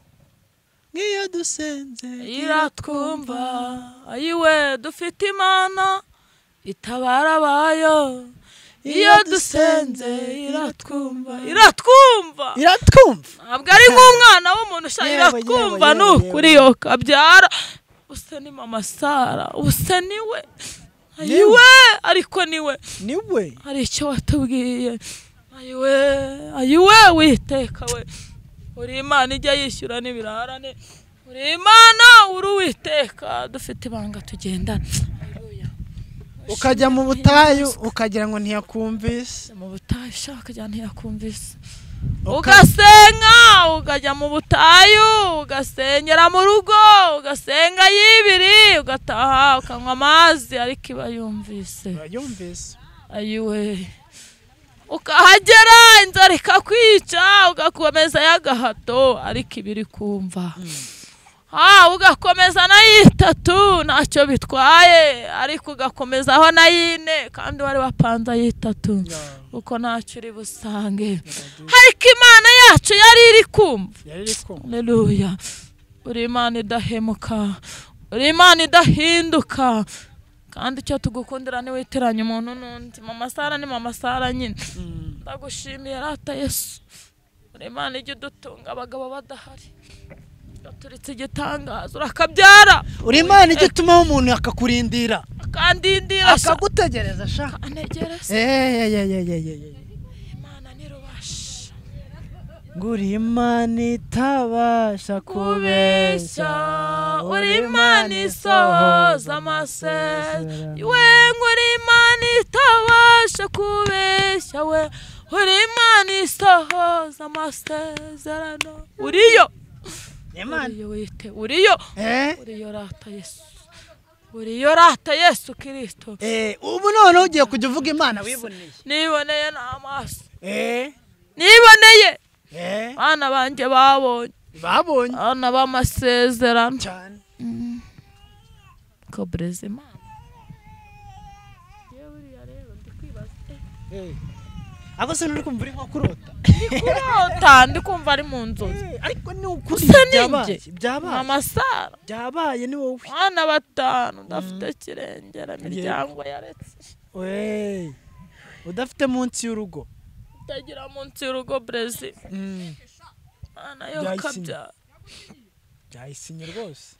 ngiyo dusenze iratwumva ayiwe dufite Imana itabarabayo iyo dusenze iratwumva ntabwo ari nk'umwana w'umuntu iratwumva n'ukuri yo kabyara usa ni Mama Sara usa niwe ayiwe ariko niwe hari icyo watubwiye ayiwe witeka we uri Imana ijya yishyura n'ibirarane uri Imana uri witeka dufite ibanga tugendana ukajya mu butayu ukagira ngo ntiyakumvise mu butayu shaka ajya ntiyakumvise ugasenga ukajya mu butayu ugasengera mu rugo ugasenga yibiri ugataha ukanywa amazi ariko ibayumvise ayiwe ukahagera inzara ikakwica ugakomeza y'agahato ariko ibiri kumva ugakomeza n'ayitatu ntacyo bitwaye ariko ugakomeza aho n'ayine kandi wari wapanze ayitatu uko ntacyo uri busange ariko Imana yacu yari iri kumva haleluya uri Imana idahemuka uri Imana idahinduka kandi cyo tugukundira ni witeranye umuntu n'undi Mama Sara ni Mama Sara nyine ndagushimiye rata Yesu uri Imana ijye dutunga abagabo badahari turitse igitangazo urakabyara uri Imana ijye tumaho umuntu akakundira akagutegereza shaka anegereza Imana nirubasha nguri Imana itabasha kubeshya uri Imana isohoza amasezerano we nguri Imana itabasha kubeshya we uri Imana isohoza amasezerano uriyo uriyo rata Yesu Kristo ubu none ugiye kujya uvuga Imana wiboneye niboneye n'amaso niboneye bana banje babonye bana bamasezerano cyane ko breze Imana yewe yareba ndikwibaza ako se nuri kumva uri nko kurota ndikumva ari mu nzozi ariko ni ukuri byabaye Mama Sara byabaye ni wowe bana batanu ndafite kirengera miryango yaretse udafite munsi y'urugo utagira munsi y'urugo Brazil bana yo kabya jayisinya rwose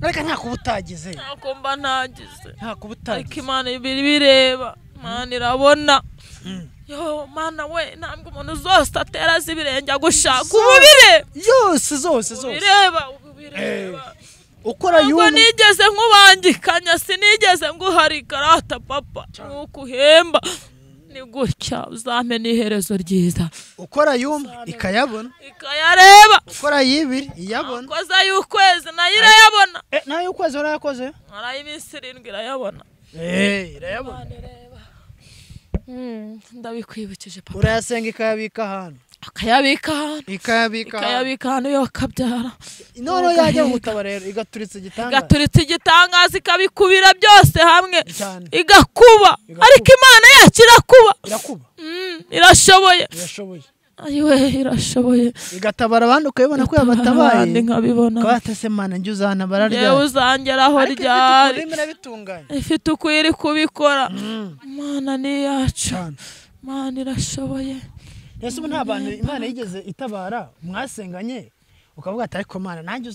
Reka nta kubutagize. Nako mba ntagize. Nta kubutagize. Ariko Imana ibireba. Imana irabona. Yo mana we ntabwo umuntu zose atera zibirenge gushaka ububire. Yose zose zose. Bireba ubireba. Ukora yuko nigeze nkubangikanya sinigeze nguharika rata papa nukuhemba ni gutya uzamena iherezo ryiza ukora yumba ikayabona ikayareba ukora yibiri iyabona koza y'ukwezi nayirayabona nayo ukwezi urayakoze arayimisirindwe irayabona irayabona ndabikwibukije papa urayasenga ikayabika hano Akayabika hano yo kabyara Inoro yajya gutaba rero igaturitse igitangaza ikabikubira byose hamwe igakuba ariko Imana yakira kuba irashoboye ayiwe irashoboye igatabara abandi ukayibona ko yabatabaye kandi nkabibona kwatase Imana njye uzana bararya yewe uzangeraho ryari ifite ukwiri kubikora Imana ni yacu Imana irashoboye Yesu nta bantu Imana yigeze itabara mwasenganye ukavuga ati ariko Imana nanjye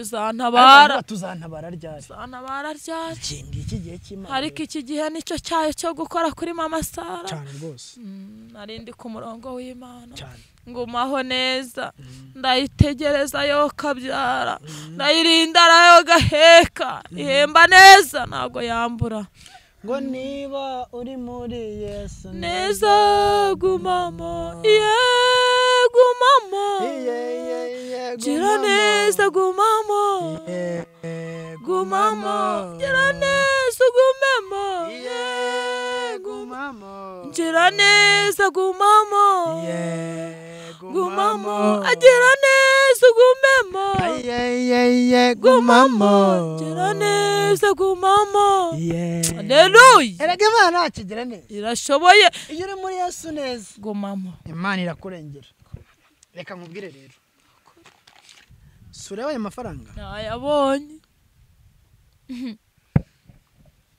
uzantabara tuzantabara ryari kindi iki gihe cy'Imana ariko iki gihe nicyo cyayo cyo gukora kuri Mama Sara cyane rwose narindi ku murongo w'Imana ngumaho neza ndayitegereza yo kabyara ndayirinda yo gaheka ihemba neza ntago yambura Ngo niba uri muri Yesu neza gumamo gira neza gumamo gira neza gumemo gumamo gira neza gumamo agira neza gumemo gumamo gira neza gumamo Hallelujah Erega Imana akigira neza irashoboye iyo uri muri Yesu neza gumamo Imana irakurengera reka nkubwire rero Surewe amafaranga ayabonye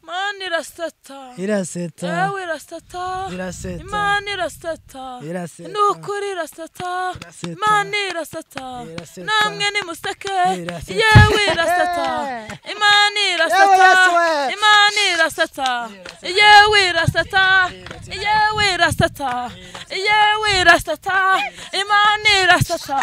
Imana irasata Imana irasata nukuri irasata Imana irasata namwe ni museke yewe irasata Imana irasata yewe irasata Imana Imana irasata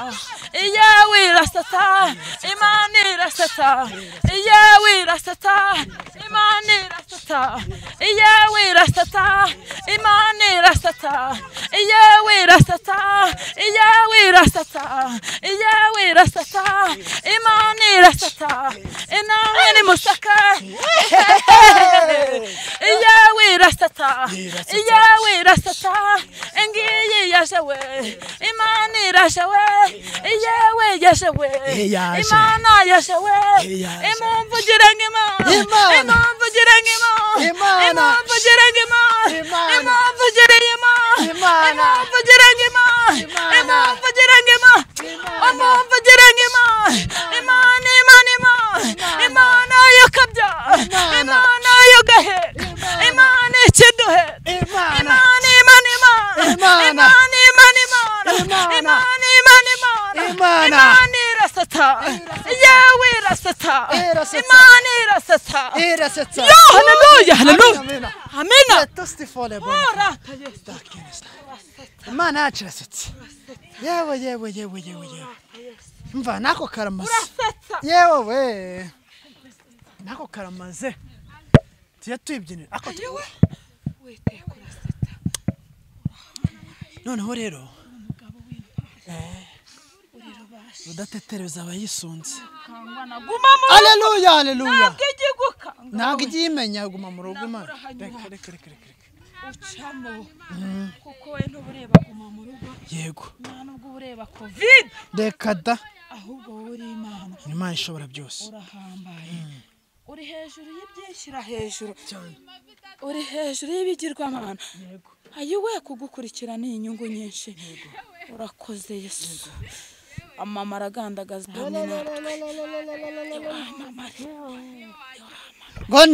Hallelujah Amina testifole bora Imana irasata yewe mva nako karamaze tuyatubyinira ako yewe wite kurasata none ho rero udatetereza abayisunze Hallelujah ntabwo igimenya guma mu rugo Imana reka ucamo kuko we ntubureba guma mu rugo yego Imana ubwo bureba covid reka da ahubwo uri Imana Imana ishobora byose urahambaye uri hejuru y'ibyishira hejuru cyane uri hejuru y'ibigirwa Imana yego ayiwe kugukurikira ni inyungu nyinshi urakoze Yesu Mama aragandagaza hamwe natwe I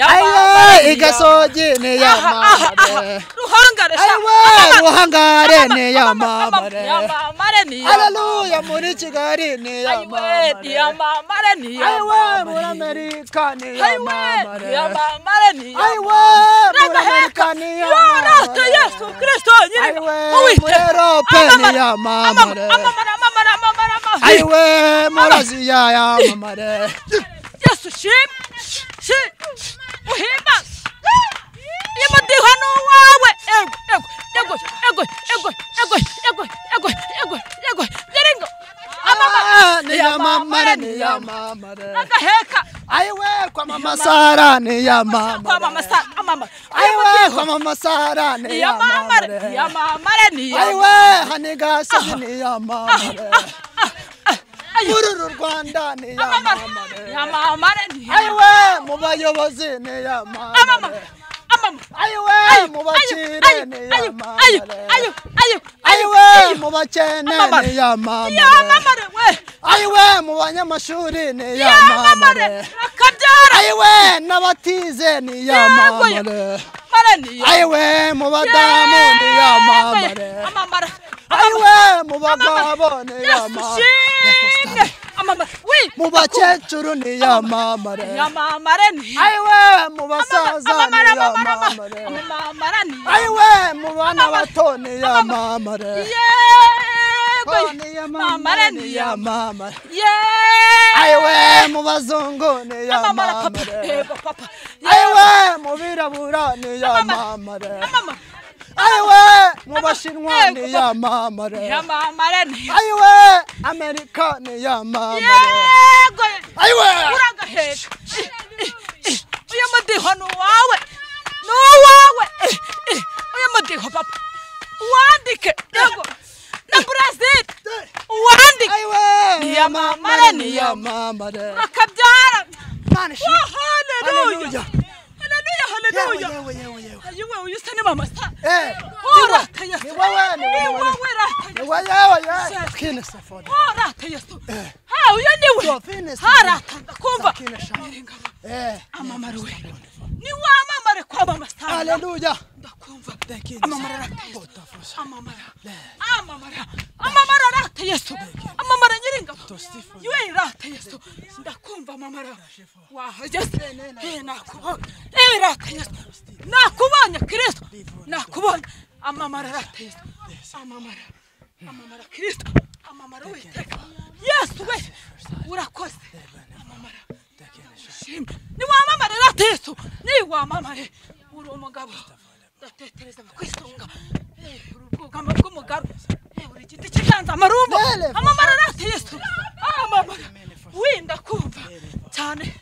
Aye, igasoje ne ya mama. Ruhangare ne ya mama. Hallelujah, murichigare ne ya mama. Aye, muramerika ne ya mama. Muramerika ne ya mama. Yesu Kristo nyine. Murerope ne ya mama. Aye, murazi ya mama. Yesu ship. She, I wear kwa Mama Sara ne ya mama. I wear kwa Mama Sara ne ya mama. I wear haniga sa ne ya mama. Rwanda ne ya mama. Aiwe mubayobozi ne ya mama. Aiwe mubakire ne ya mama. Aiwe mubakene ne ya mama. Aiwe mubanyamashuri ne ya mama. Aiwe nabatize ne ya mama. Aiwe mubadamu ne ya mama. Aiwe mubagabo ne ya mama. Mubachechuru ni ya mama re. Aiwe mubasaza ni ya mama re. Aiwe mubana bato ni ya mama re. Ni ya mama. Aiwe mubazungu ni ya mama re. Aiwe mubirabura ni ya mama re. Aiwe mubashinwa ni ya mama re. Aiwe America ni ya mama re. Aiwe uragaheka uyamadiho no wawe uyamadiho papa wandike yego na Brazil wandike aiwe ni ya mama re akabyara hallelujah. Hallelujah. You stand in Mama Sara. Nakubanya Kristo nakubona amamara rateye amamara Kristo amamara witeka Yesu we urakoze amamara ndakene ni wa amamara rateye ni wa amamara uri umugabo ndatetereza kwisonga urubuga mugabo uri giti kiganza marumbo amamara rateye amamara winda kumva cyane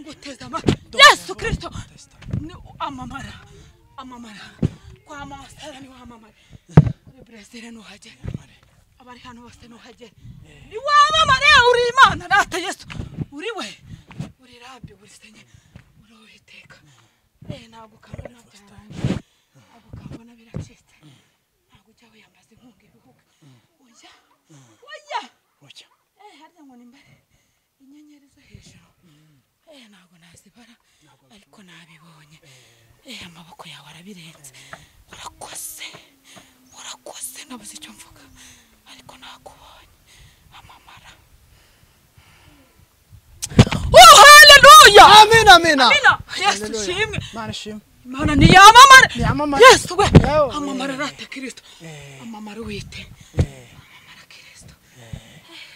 nguteza Yesu Kristo Amamara, kwa Mama Sara ni wa Mama. Brazil no haje. Abari hano bose no haje. Ni wa Mama uri Imana nata Yesu. Uri we. Uri rabbi uri senye. Uri witeka. Ntabwo kabona cyane. Ntabwo kabona biracitse. Ntabwo cyawe yambaze nkunge bihuka. Oya. Oya. Harya ngo nimbare. Inyenyeri zo hejuru. Ntabwo nazibara. Ariko nabibonye. Amaboko yawe arabirenze urakoze nabuze icyo mvuga ariko nakubonye amamara oh haleluya amina Yesu shimwe mana ni amamara Yesu we amamara rata Kristo amamara wite amamara Kristo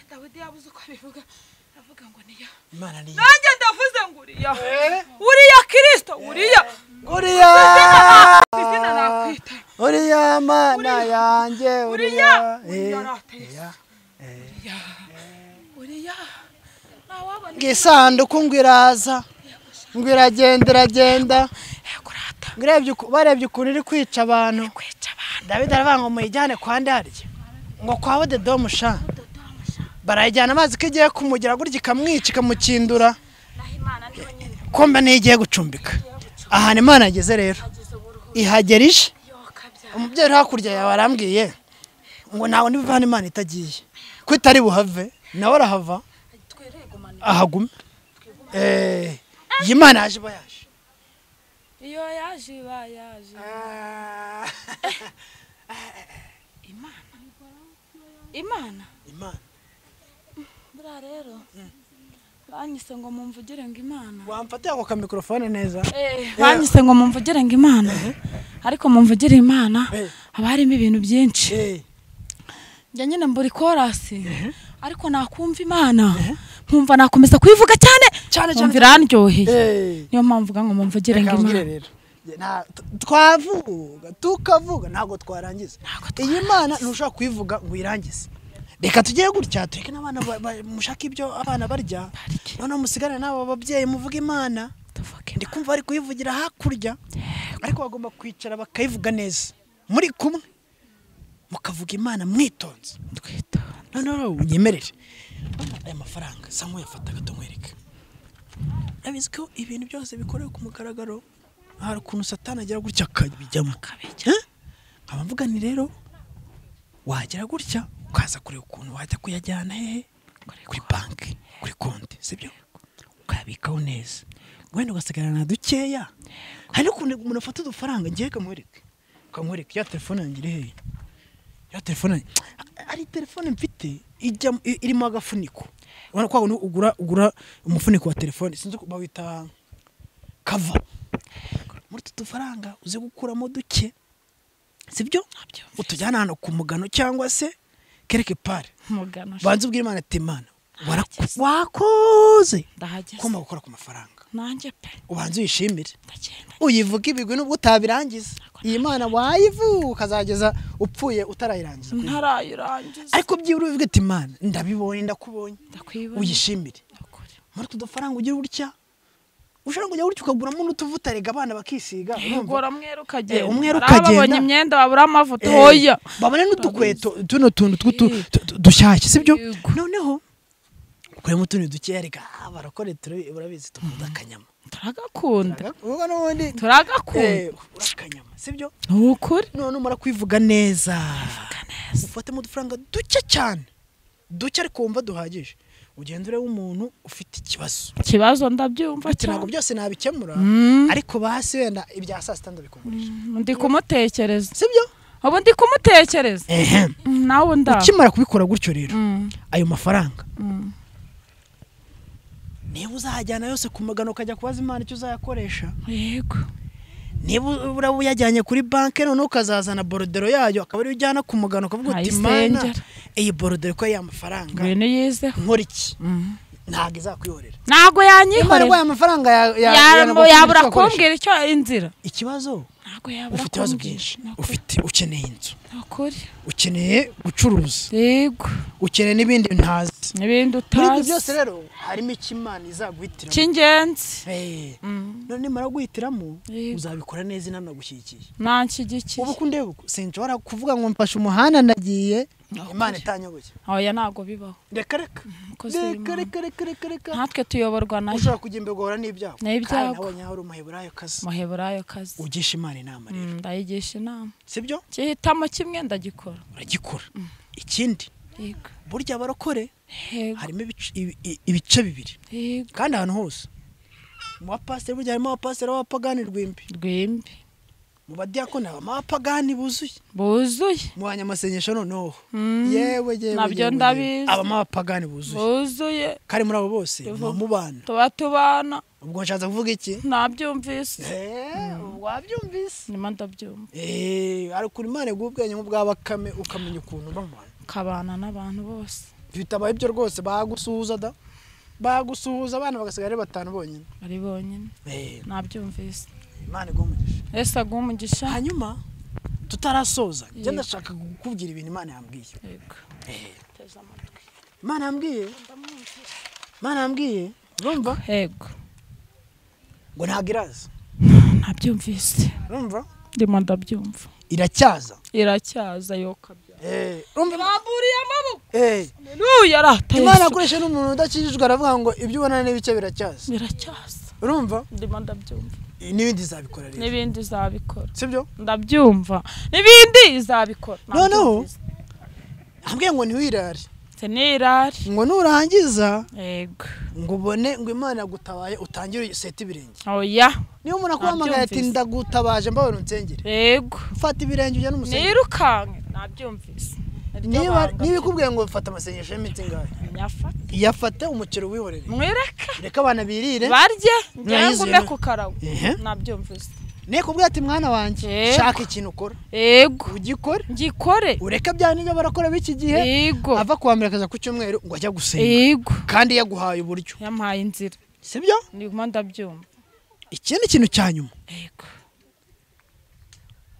Dawidi yabuze uko bivuga avuga ngo ni ya mana ni nanjye ndavuze ngo uri ya Kristo uri ya Uriya mana yanjye uriya Gisanduku ngwiraza ngo iragenda iragenda ngrebye barebye ukuntu iri kwica abantu David aravuga ngo muyijyane kwa ndarye ngo kwa bode domusha barayijyana amazi kigiye kumugira gutya ikamwica ikamukindura kombe nigiye gucumbika ahana Imana ageze rero ihagerije umubyeyi hakurya yawe arambwiye ngo nawe nibivana Imana itagiye kwitari buhave nawe arahava ahagume Imana yaje bayaje iyo yaje bayaje Imana bra rero banyise ngo mumvugire ngo Imana wamfatiye ako mikrofone neza banyise ngo mumvugire ngo Imana ariko mumvugire Imana abarimo ibintu byinshi njye mburi chorasi ariko nakumva Imana nkumva nakomeza kuyivuga cyane birandyoheye niyo mpamvu ngo mumvugire ngo Imana na twavuga tukavuga ntago twarangiza iyi Imana nushaka kuyivuga ngo irangize reka tugiye gutya tureke n'abana mushaka ibyo abana barya none musigara nabo babyeyi muvuga Imana ndikumva ari kuyivugira hakurya ariko bagomba kwicara bakayivuga neza muri kumwe mukavuga Imana mwitonze no unyemerere aya mafaranga sanwe yafataga tonwereka abizi ko ibintu byose bikorewe ku mugaragaro hari ukuntu Satani agira gutya akabijyamo kabijya abavuga ni rero wagira gutya ukaza kuri ukuntu wajya kuyajyana hehe kuri banki kuri konti sibyo ukabikaho neza wenda ugasigarana dukeya hari ukuntu umuntu afata udufaranga ngiye kamwereka ya telefone ngire hehe ya telefone ari telefone mfite ijya irimo agafuniko ubona kwa ugura umufuniko wa telefone sinzi bawita kava muri tutufaranga uze gukuramo duke sibyo utujyana hano ku mugano cyangwa se kereke pare mugano banze ubwira Imana temana warakoze koma gukora ku mafaranga nanje pe ubanze uyishimire uyivuga ibigwe nubwo utabirangiza iyi Mana wayivuka ukazageza upfuye utarayirangiza ntarayirangiza ariko byibura uvuga ati Mana ndabibonye ndakubonye uyishimire muri tudufaranga ugira urutya ushaka kujya urutya ukagura umuntu utuvuta rega abana bakisiga ngora umweru ukagenda babonye imyenda babura amavuta hoya babone n'utukweto tuno tuntu dushyashye sibyo noneho ukuremo tuntu dukeya rega barakore turabizi tukunda kanyama turagakunda urakanyama sibyo ukuri none umara kwivuga neza ufate mu dufaranga duke cyane duke ariko wumva duhagije ugendure w'umuntu ufite ikibazo ndabyumva cyane ntabwo byose nabikemura ariko basi wenda ibya saa sita ndabikugurira ndi kumutekereza sibyo abo ndi kumutekereza nawo ukimara kubikora gutyo rero ayo mafaranga niba uzahajyana yose ku mugano ukajya kubaza Imana icyo uzayakoresha yego niba urabu yajyanye kuri banki none ukazazana borodero yayo akaba ari ujyana ku mugano ukavuga uti Imana iyi borodero ko ya mafaranga bene yeze nkora iki ntago izakuyorera nago yanyikorera ntago ya mafaranga yabura kumbwira icyo inzira ikibazo ntago yabura ufite ibibazo byinshi ufite ukeneye inzu ukuri ukeneye gucuruza yego ukeneye n'ibindi ntazi n'ibindi utazi ibyo byose rero harimo Imana izaguhitiramo cy'ingenzi none nimara guhitiramo uzabikora neza inama gushyikiye nanshyigikiye ubu kundeba uko sinjora kuvuga ngo mfashe umuhana nagiye Imana itanyoboye oya ntago bibaho reka natwe tuyoborwa nayo ushaka kujya imbegora n'ibyago n'abanyahoro muheburayo kazi ugisha Imana inama rero ndayigisha inama sibyo cyitamo kimwe ndagikora uragikora ikindi yego burya barokore harimo ibice bibiri kandi ahantu hose mu pastor burya harimo pastor w'apagani rwimbi mu badiakona abapagani buzuye mu banyamasenyesho noneho yewe nabyo ndabizi abapagani buzuye kare muri abo bose mubana tubatubana ubwo nshaza kuvuga iki nabyumvise wabyumvise nyuma ndabyumva ari kuri Imana gubwenye mu bwa bakame ukamenya ukuntu bamwana kabana n'abantu bose bitabaye ibyo rwose bagusuhuza da bagusuhuza abana bagasigara ari batanu bonyine ari bonyine nabyumvise Imana igumugisha Yesu agumugisha hanyuma tutarasoza njye ndashaka kukubwira ibintu Imana yambwiye yego teza amatwi Imana yambwiye urumva yego ngo ntagiraza nabyumvise urumva ndimo ndabyumva iracyaza yokabya urumva baburiye amaboko nuya rataye Imana akoresha n'umuntu udakijijwe aravuga ngo ibyo ubona n'ebice biracyaza urumva ndimo ndabyumva nibindi zabikora rero nibindi zabikora sibyo ndabyumva nibindi zabikora no ambwiye ngo ntiwirare tenirare ngo nurangiza yego ngo ubone ngo Imana gutabaye utangire seta ibirenge oya niyo umuntu akwamagara ati ndagutabaje mbabona unsengere yego fata ibirenge ujya n'umusenge nirukanke nabyumvise nibikubwiye ngo fata amasengesho y'imiti ngahe yafate umukiro wihorere mwereka reka abana birire barye ngiye kukarawa nabyumvise nekubwiye ati mwana wanje shaka ikintu ukora yego ugikore ngikore ureka byanije barakora biki gihe ava kuwamerekaza ku cyumweru ngo ajya gusenga yego kandi yaguhaye uburyo yamahaye inzira sibyo ni manda byumva ikindi kintu cyanyuma yego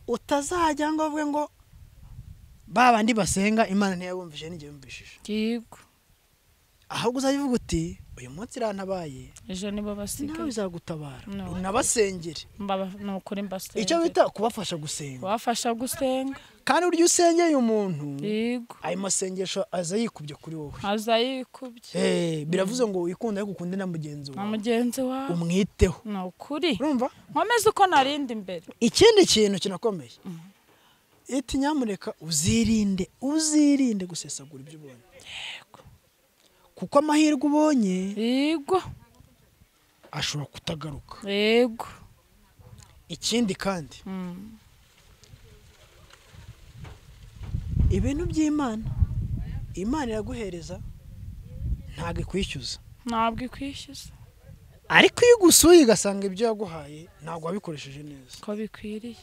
utazajya ngo avuge ngo baba ndi basenga Imana ntiyabumvije n'ingiye mbishije yego ahubwo uzayivuga uti uyu munsi rantabaye ejo nibo basiga nawe uzagutabara unabasengere nuko mbasengere icyo bita kubafasha gusenga kandi uryo usengeye umuntu yego ayo masengesho azayikubye kuri wowe biravuze ngo wikunda gukunde na mugenzi wawe umwiteho na ukuri urumva nkomeze uko narindi imbere ikindi kintu kinakomeye iti nyamureka uzirinde gusesagura ibyo ubonye yego kuko amahirwe ubonye yego ashobora kutagaruka yego ikindi kandi ibintu by'Imana Imana iraguhereza ntabwo ikwishyuza ariko iyo ugusuye ugasanga ibyo yaguhaye ntabwo wabikoresheje neza ko bikwiriye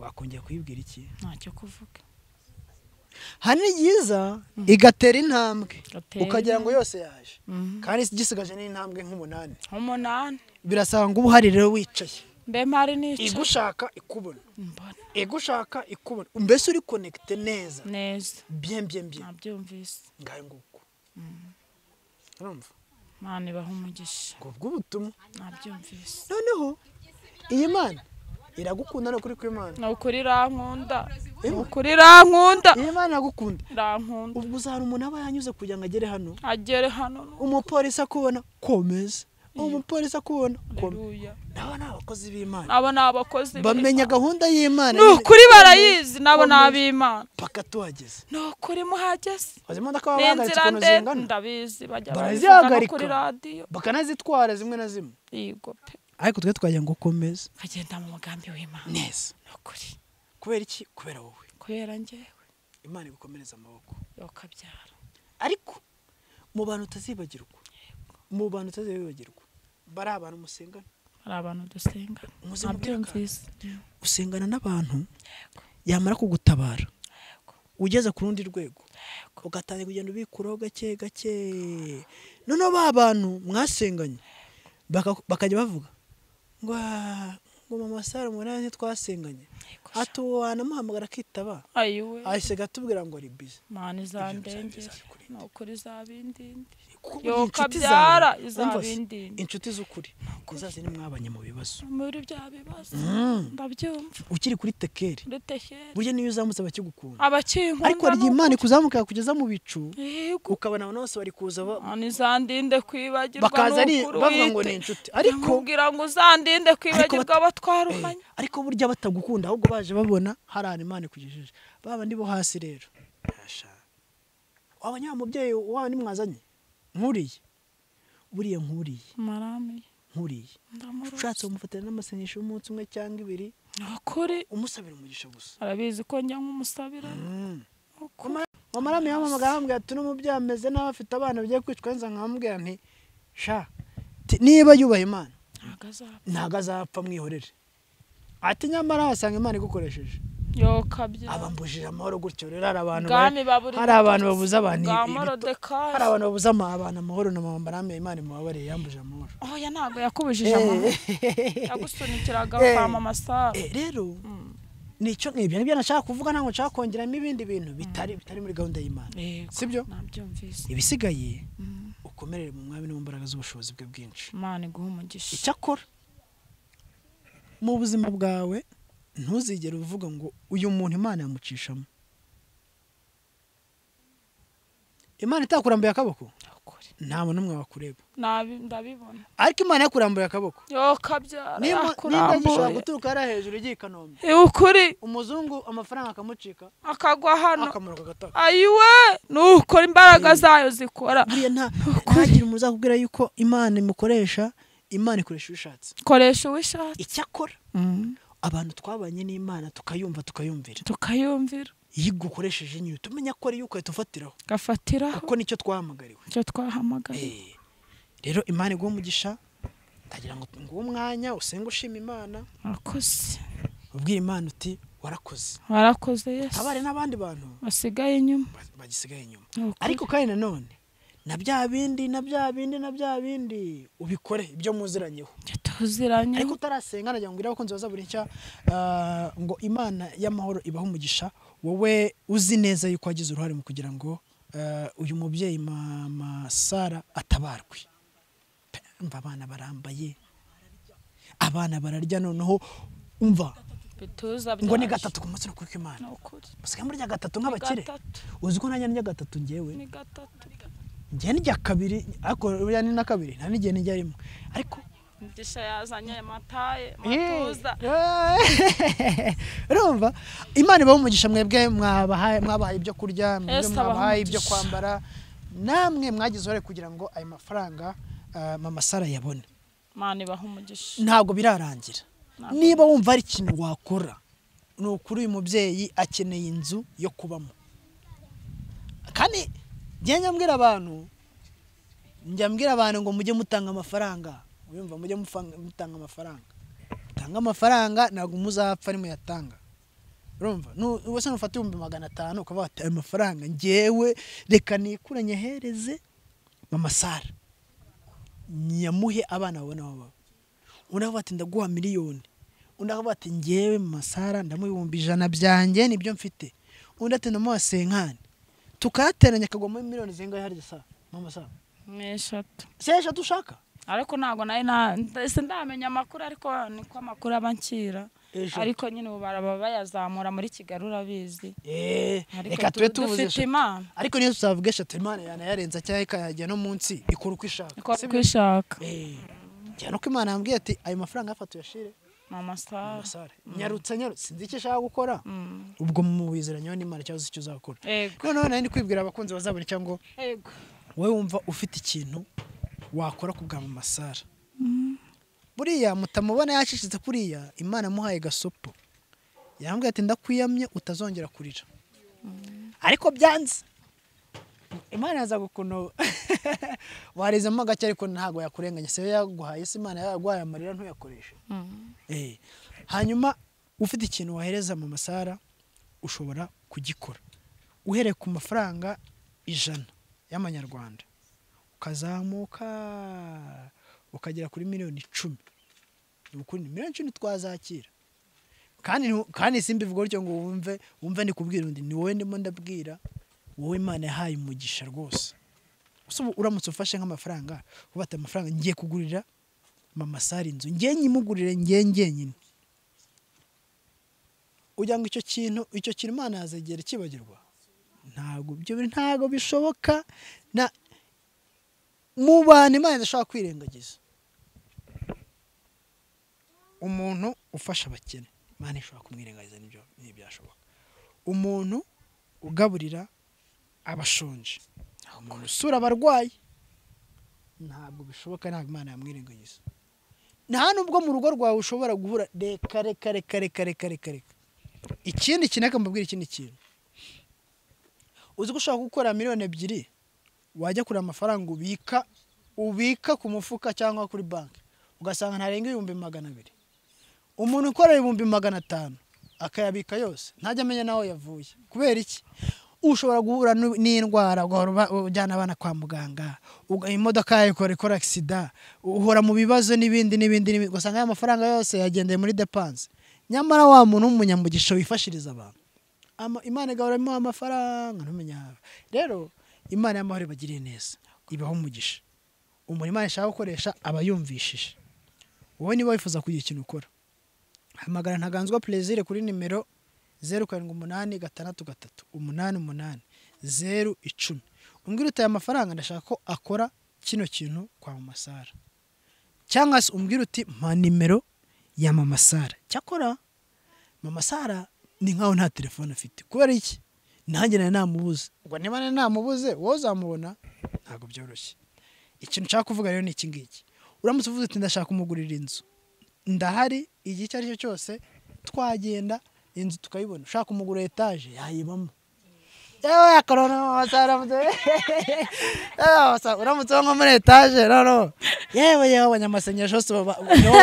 wakongera kwibwira iki ntacyo kuvuga hani yiza igatera intambwe ukagira ngo yose yaje kandi gisigaje n'intambwe nk'umunani birasaba ngo ubuhari rero wicaye mbe mpari nicaye igushaka ikubona mbese uri connect neza bien nabyumvise ngaye nguko urumva mani bahumugisha ngo bw'ubutumwa nabyumvise noneho iyi Mana iragukunda no kuri kw'Imana ukuri rankunda Imana agukunda rankunda ubwo uzahara umuntu aba yanyuze kujya agere hano umupolisi akubona komeza nabona abakozi b'Imana bamenya gahunda y'Imana ukuri barayizi nabona ab'Imana paka tuhageze nukuri muhageze ndabizi bajya kuri radio bakanazitwara zimwe na zimwe yego pe ariko twe twajya ngo komeza agenda mu mugambi w'Imana neza nokuri kubera iki kubera wowe kubera ngewe Imana igukomereza amaboko yokabyara ariko mu bantu utazibagirwa bari abantu musengana dusengana mubyumvise usengana n'abantu yamara kugutabara ugeze ku rundi rwego ugatangira kugenda ubikuraho gake none abantu mwasenganye bakajya bavuga ngo Mama Sara umunani twasenganye atuwana muhamagara kitaba ayiwe ahise gatubwira ngo ari bize mani zandengere no kuri zabindindi yo kabyara izabindindi inshuti z'ukuri kuzaze ni mwabanye mu bibazo muri bya bibazo ndabyumva ukiri kuri tekeri buje niyo uzamutse bakigukunda ariko ari Imana kuzamuka kugeza mu bicu ukabana bose bari kuza mani zandinde kwibagirwa bakaza ari bavuga ngo ni inshuti ariko kugira ngo zandinde kwibagirwa batwarukanye ariko burya batagukunda ahubwo baje babona harana Imana kugejeje baba ndi bo hasi rero abanyamubyeyi wani mwazanye nkuriye ushatse umufatira n'amasengesho y'umunsi umwe cyangwa ibiri akore umusabira umugisha gusa arabizi ko njya nk'umusabira wamarami yamamagahambwe ati no mubyameze n'abafite abana bigiye kwicwa nza nkambwira nti sha niba yubaye Imana nagazapfa mwihorere ati nyamara hasanga Imana igukoresheje abambujije amahoro gutyo rero hari abantu babuza abantu abana amahoro na mama barame Imana imubabare yambuje amahoro oya ntabwo yakubujije amahoro yagusunikiraga kwa Mama Sara rero nico nibyo nashaka kuvuga ntabwo nshaka kongeramo ibindi bintu bitari muri gahunda y'Imana sibyo nabyumvise ibisigaye mukomerere mu mwami no mbaraga z'ubushobozi bwe bwinshi. Imana iguha umugisha. Icyakora mu buzima bwawe ntuzigera uvuga ngo uyu muntu Imana yamucishamo. Imana itakurambuye akaboko. Nta muntu umwe wakureba. Nabi ndabibona. Ariko Imana yakurambuye akaboko. Yo kabyara. Nimba gishobora guturuka ara hejuru y'ikanombe. Ukuri umuzungu amafaranga akamucika. Akagwa hano. Akamuruka gataka. Ayiwe nuko imbaraga zayo zikora. Ntagira muzakubwira yuko Imana imukoresha, Imana ikoresha ubushatsi. Koresha ubushatsi. Icyakora. Abantu twabanye n'Imana tukayumvira. Yigukoresheje nyine tumenya ko ari yuko itufatiraho gafatiraho kuko nicyo twahamagariwe rero Imana igwa umugisha ndagira ngo nguwo mwanya usenge ushima Imana akoze ubwira Imana uti warakoze Yesu abare nabandi bantu basigaye nyuma ariko kandi nanone na bya bindi ubikore ibyo muziranyeho ariko utarasenga najya ngira ko nzoza buri nshya ngo Imana y'amahoro ibaho umugisha wowe uzi neza yuko wagize uruhare mu kugira ngo uyu mubyeyi Mama Sara atabarwe. Umva abana barambaye abana bararya noneho umva ngo ni gatatu ku munsi no kuko Imana basigaye muri rya gatatu nk'abakire uzi ko nta nyanya gatatu ngewe ni gatatu ngiye n'ijya kabiri ariko ya ni na kabiri nta n'igihe n'ijya rimwe ariko ndisha yazanye amataye matuza rumva Imana ibaho umugisha mwebwe mwabahaye ibyo kurya mwabahaye ibyo kwambara namwe mwagize uruhare kugira ngo ayo mafaranga Mama Sara yabone Imana ibaho umugisha ntabwo birarangira niba wumva ari ikintu wakora no kuri uyu mubyeyi akeneye inzu yo kubamo kandi njyambwira abantu ngo mujye mutanga amafaranga uyumva mujye mutanga amafaranga ntabwo muzapfa rimwe yatanga urumva n'ubose nufata 500 ukavuga ati ayo mafaranga ngewe reka nikuranye hereze Mama Sara nyamuhe abana babona baba unavuga ati ndaguha 1,000,000 unavuga ati ngewe Mama Sara ndamuhumbi 100 byanjye nibyo mfite undi ati namusenkane tukateranya kagwa muri 1,000,000 zingahe harya sa Mama Sara meshatu seshatu ushaka ariko ntago naye ndamenya amakuru ariko niko amakuru abankira ariko nyine ubaraba bayazamura muri Kigarura bizi reka twe tubuzisha ariko niyo tuzavuga eshatu Imana yana yarenza cyaye kajya no munsi ikora uko ishaka cyane uko Imana yambwiye ati ayo mafaranga afata uyashire Mama Sara nyarutse sinzi icyo ashaka gukora ubwo mu wizeranyo n'Imana cyazo icyo zakora none naye ndi kwibwira abakunzi bazabona cyango yego wowe wumva ufite ikintu wakora kubwa Mama Sara buriya mutamubona yacishitse kuriya Imana muhaye gasopo yambwiye ati ndakwiyamye utazongera kurira ariko byanze Imana yaza gukuno wariza magaca ariko ntago yakurenganya se yaguhaye se Imana yaguhaye amarira ntuyakoreshe hanyuma ufite ikintu wahereza Mama Sara ushobora kugikora uhereye ku mafaranga 100 y'amanyarwanda ukazamuka ukagera kuri 10,000,000 n'ukuri 10,000,000 twazakira kandi simbi vuga ryo ngo wumve ni kubwira undi ni wowe ndimo ndabwira wowe Imana yahaye umugisha rwose usubu uramutse ufashe nk'amafaranga ubata amafaranga ngiye kugurira Mama Sara inzu ngiye nyimugurire ngiye nyine ujya ngo icyo kintu Imana yazegera kibagirwa ntago bishoboka na mu bantu Imana idashaka kwirengagiza umuntu ufasha abakene Imana ishobora kumwirengagiza n'ibyo ntibyashoboka umuntu ugaburira abashonje umuntu usura abarwayi ntabwo bishoboka ntabwo Imana yamwirengagiza nta nubwo mu rugo rwawe ushobora guhura reka ikindi kinaka mbabwira ikindi kintu uzi ko ushaka gukora 2,000,000 wajya kuri amafaranga ubika ku mufuka cyangwa kuri banki ugasanga ntarenga 200,000 umuntu ukora 500,000 akayabika yose ntajya amenya naho yavuye kubera iki ushobora guhura n'indwara ujyana abana kwa muganga imodoka yawe ikora aksida uhora mu bibazo n'ibindi ugasanga aya mafaranga yose yagendeye muri depanse nyamara wa muntu w'umunyamugisha wifashiriza abantu Imana igahora imuha amafaranga ntumenya rero Imana y'amahoro ibagiriye neza ibaho umugisha. umurimo nshaka gukoresha abayumvishije. Wowe niba wifuza kugira ikintu ukora, hamagara Ntaganzwa Plaisir kuri nimero 07863888010. Umbwira utaye amafaranga ndashaka ko akora kino kintu kwa Mama Sara, cyangwa se umbwira uti mpa nimero ya Mama Sara. Cyakora Mama Sara ni nkaho nta telefone afite. Kubera iki? Nanjye namubuze. Ubwo niba namubuze wozamubona ntago byoroshye. Ikintu nshaka kuvuga rero ni iki ngiki. Uramutse uvuze uti ndashaka kumugurira inzu, ndahari igihe icyo ari cyo cyose twagenda inzu tukayibona. Ushaka kumugura etage yayibamo. Ewe akarona Mama Sara muze. Uramutse wanga muri etage no. Yewe nyamasengesho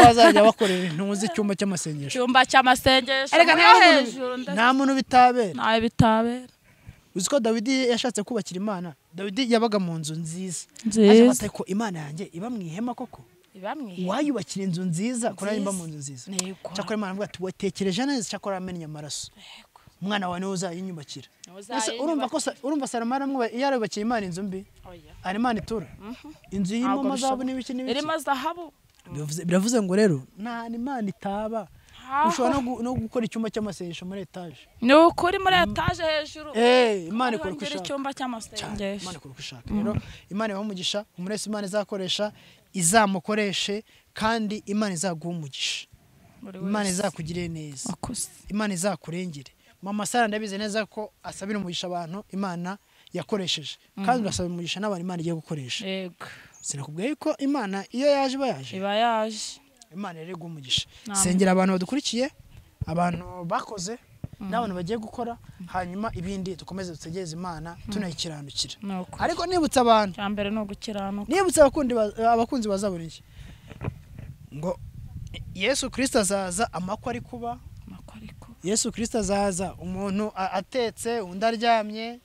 bazajya bakora ibintu muzi icyumba cy'amasengesho. Icyumba cy'amasengesho. Erega nta muntu bitabera. Nta bitabera. Uzi ko Dawidi yashatse kubakira Imana. Dawidi yabaga mu nzu nziza. Ashatse ko Imana yanjye iba mu ihema koko. Wayubakira inzu nziza kurayimba mu nzu nziza. Cyakora Imana avuga ati watekereje neza cyakora amenya amaraso. Umwana wawe uzayinyubakira. Urumva Salomani yarubakiye Imana inzu mbi. Ari Imana itura. Inzu yimo mazahabu n'ibiki n'ibiki. Biravuze ngo rero nta Imana itaba. Ushobora no gukora icyumba cy'amasengesho muri etage. Ni ukuri muri etage hejuru. Imana ikora uko ishaka. Icyumba cy'amasengesho. Imana ikora uko ishaka. Rero Imana ibamugisha, umurese Imana izakoresha, izamukoreshe, kandi Imana izaguha umugisha. Imana izakugirire neza. Imana izakurengere. Mama Sara ndabize neza ko asabira umugisha abantu Imana yakoresheje, kandi urasabira umugisha n'abantu Imana igiye gukoresha. Yego. Sinakubwiye ko Imana iyo yaje iba yaje. Imana rero umugisha. Sengera abantu badukurikiye, abantu bakoze n'abantu bagiye gukora, hanyuma ibindi dukomeze dutegereze Imana tunayikiranukira. Ariko nibutsa abantu, cyambere no gukiranuka. Nibutsa abakunzi bazabona iki. Ngo Yesu Kristo azaza amakwa ari kuba. Yesu Kristo azaza umuntu atetse undaryamye.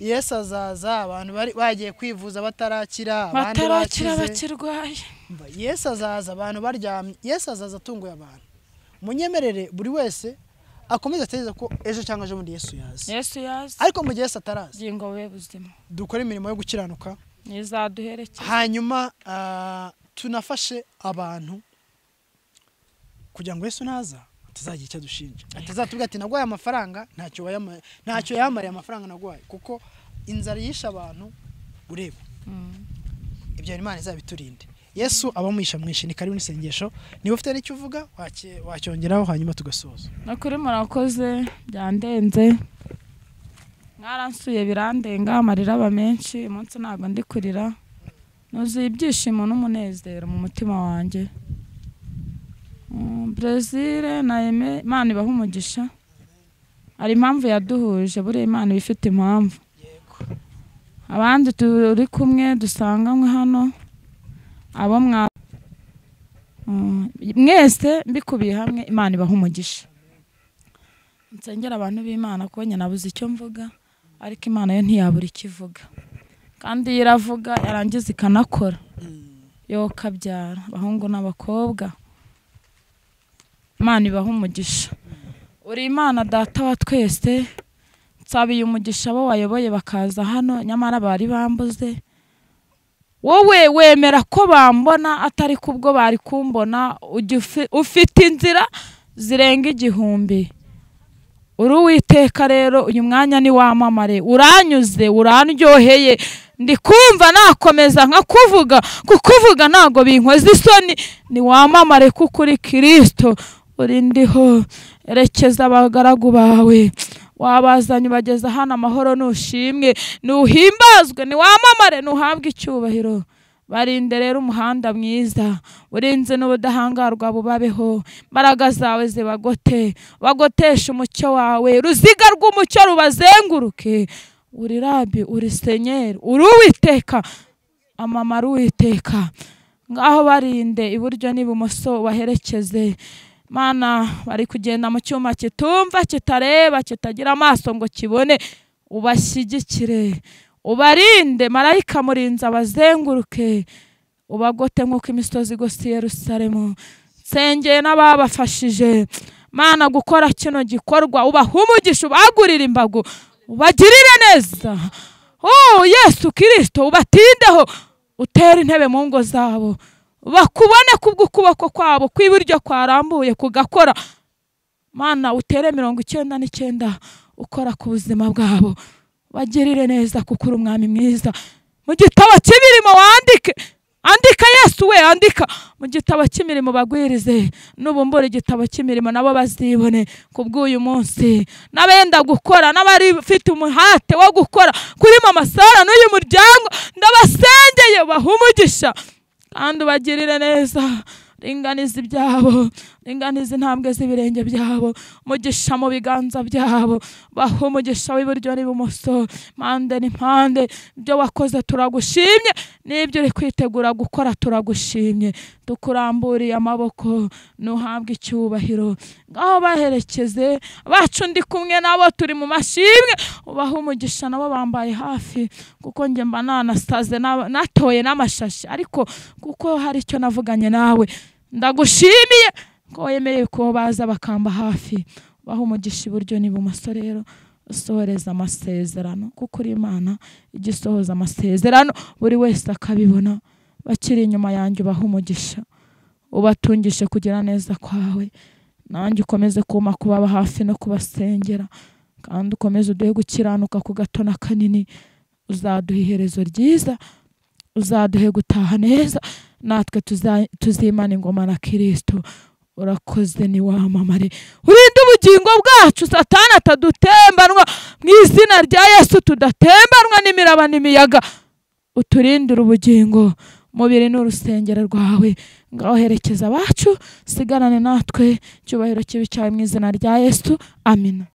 Yesu azaza abantu bari bagiye kwivuza batarakira, abandi bakirwaye. Yesu azaza abantu baryamye. Yesu azaza atunguye abantu. Munyemerere buri wese akomeza atekereza ko ejo cyangwa ejo bundi Yesu yaza. Yesu yaza. Ariko mu gihe Yesu ataraza, ingo we buzima. Dukore imirimo yo gukiranuka. Nizaduherekeza. Hanyuma tunafashe abantu kugira ngo Yesu naza tuzaje icyo dushinje. Atazatubwira ati nagwaye amafaranga ntacyo yamariye amafaranga nagwaye, kuko inzara yisha abantu ureba. Ibyo Imana izabiturinde. Yesu abamuhisha mwinshi. Ni karibu n'isengesho. Niba ufite n'icyo uvuga wacyongeraho hanyuma tugasoza. Nakuri murakoze, byandenze. Mwaransuye birandenga, amarira aba menshi, umunsi ntago ndi kurira. Nuzuye ibyishimo n'umunezero mu mutima wanjye. Brazil naime Imana ibaha umugisha. Ari impamvu yaduhuje, buri Imana ifite impamvu. Abandi turi kumwe dusanganywe hano, abo mwese mbikubiye hamwe, Imana ibaha umugisha. Nsengera abantu b'Imana kuko nabuze icyo mvuga, ariko Imana yo ntiyabura ikivuga. Kandi yiravuga yarangiza ikanakora. Yo kabyara abahungu n'abakobwa. Imana ibaha umugisha. Uri Imana data wa twese, nsabiye umugisha abo wayoboye bakaza hano, nyamara bari bambuze. Wowe wemera ko bambona atari kubwo bari kumbona. Ufite inzira zirenga 1,000. Uri Uwiteka rero, uyu mwanya ni wamamare. Uranyuze, urandyoheye. Ndikumva nakomeza nkakuvuga, kukuvuga ntago binkoze isoni. Ni wamamare kuko uri Kristo. Urindiho, erekeza abagaragu bawe, wabazanye bageza hano amahoro n'ushimwe, nuhimbazwe, ni wamamare, nuhabwe icyubahiro. Barinde rero umuhanda mwiza, urinze n'ubudahangarwa bubabeho. Mbaraga zawe zibagote, bagotesha umucyo wawe, ruziga rw'umucyo rubazenguruke. Uri Rabi, uri Senyeri, uri Uwiteka, amamara Uwiteka. Ngaho barinde iburyo n'ibumoso baherekeze. Mana bari kugenda mu cyuma kitumva, kitareba, kitagira amaso ngo kibone. Ubashyigikire, ubarinde. Marayika murinzi abazenguruke, ubagote nk'uko imisozi igose Yerusalemu. Nsengeye n'ababafashije, Mana, gukora kino gikorwa, ubahe umugisha, ubagurire imbago, ubagirire neza. Yesu Kristo, ubatindeho, utere intebe mu ngo zabo, bakubone kubw'ukuboko kwabo kw'iburyo kwarambuye kugakora. Mana utere 99 ukora ku buzima bwabo, bagirire neza kukura umwami mwiza. Mu gitabo cy'imirimo wandike, andika Yesu we, andika mu gitabo cy'imirimo bagwirize, n'ubumbura igitabo cy'imirimo nabo bazibone kubw'uyu munsi. Nabenda gukora, nabari bafite umuhate wo gukora kuri Mama Sara n'uyu muryango, ndabasengeye bahumugisha kandi bagirire neza. Ringaniza ibyabo, ringaniza intambwe z'ibirenge byabo, mugisha mu biganza byabo, baho umugisha w'iburyo n'ibumoso, mpande n'impande. Ibyo wakoze turagushimye, n'ibyo uri kwitegura gukora turagushimye. Tukuramburiye amaboko, nuhabwe icyubahiro. Ngaho baherekeze bacu, ndi kumwe nabo, turi mu mashimwe. Ubaho umugisha nabo bambaye hafi, kuko njye mba nanasaze natoye n'amashashi, ariko kuko hari icyo navuganye nawe, ndagushimiye ko yemeye ko baza bakamba hafi. Baho umugisha iburyo n'ibumoso. Rero usohoreza amasezerano, kuko uri Imana igisohoza amasezerano, buri wese akabibona. Bakiri inyuma yanjye baho umugisha, ubatungishe kugira neza kwawe, nanjye ukomeze kuma kubaba hafi no kubasengera, kandi ukomeze uduhe gukiranuka ku gato na kanini. Uzaduha iherezo ryiza, uzaduhe gutaha neza, natwe tuzimana ingoma na Kristo. Urakoze, ni wamamare, urinde ubugingo bwacu, Satani atadutembanwa, mu izina rya Yesu tudatembanwa n'imiraba n'imiyaga. Uturindire ubugingo, mubiri n'urusengero rwawe. Ngaho herekeza abacu, sigarane natwe, cyubahiro kibi cyawe mu izina rya Yesu. Amina.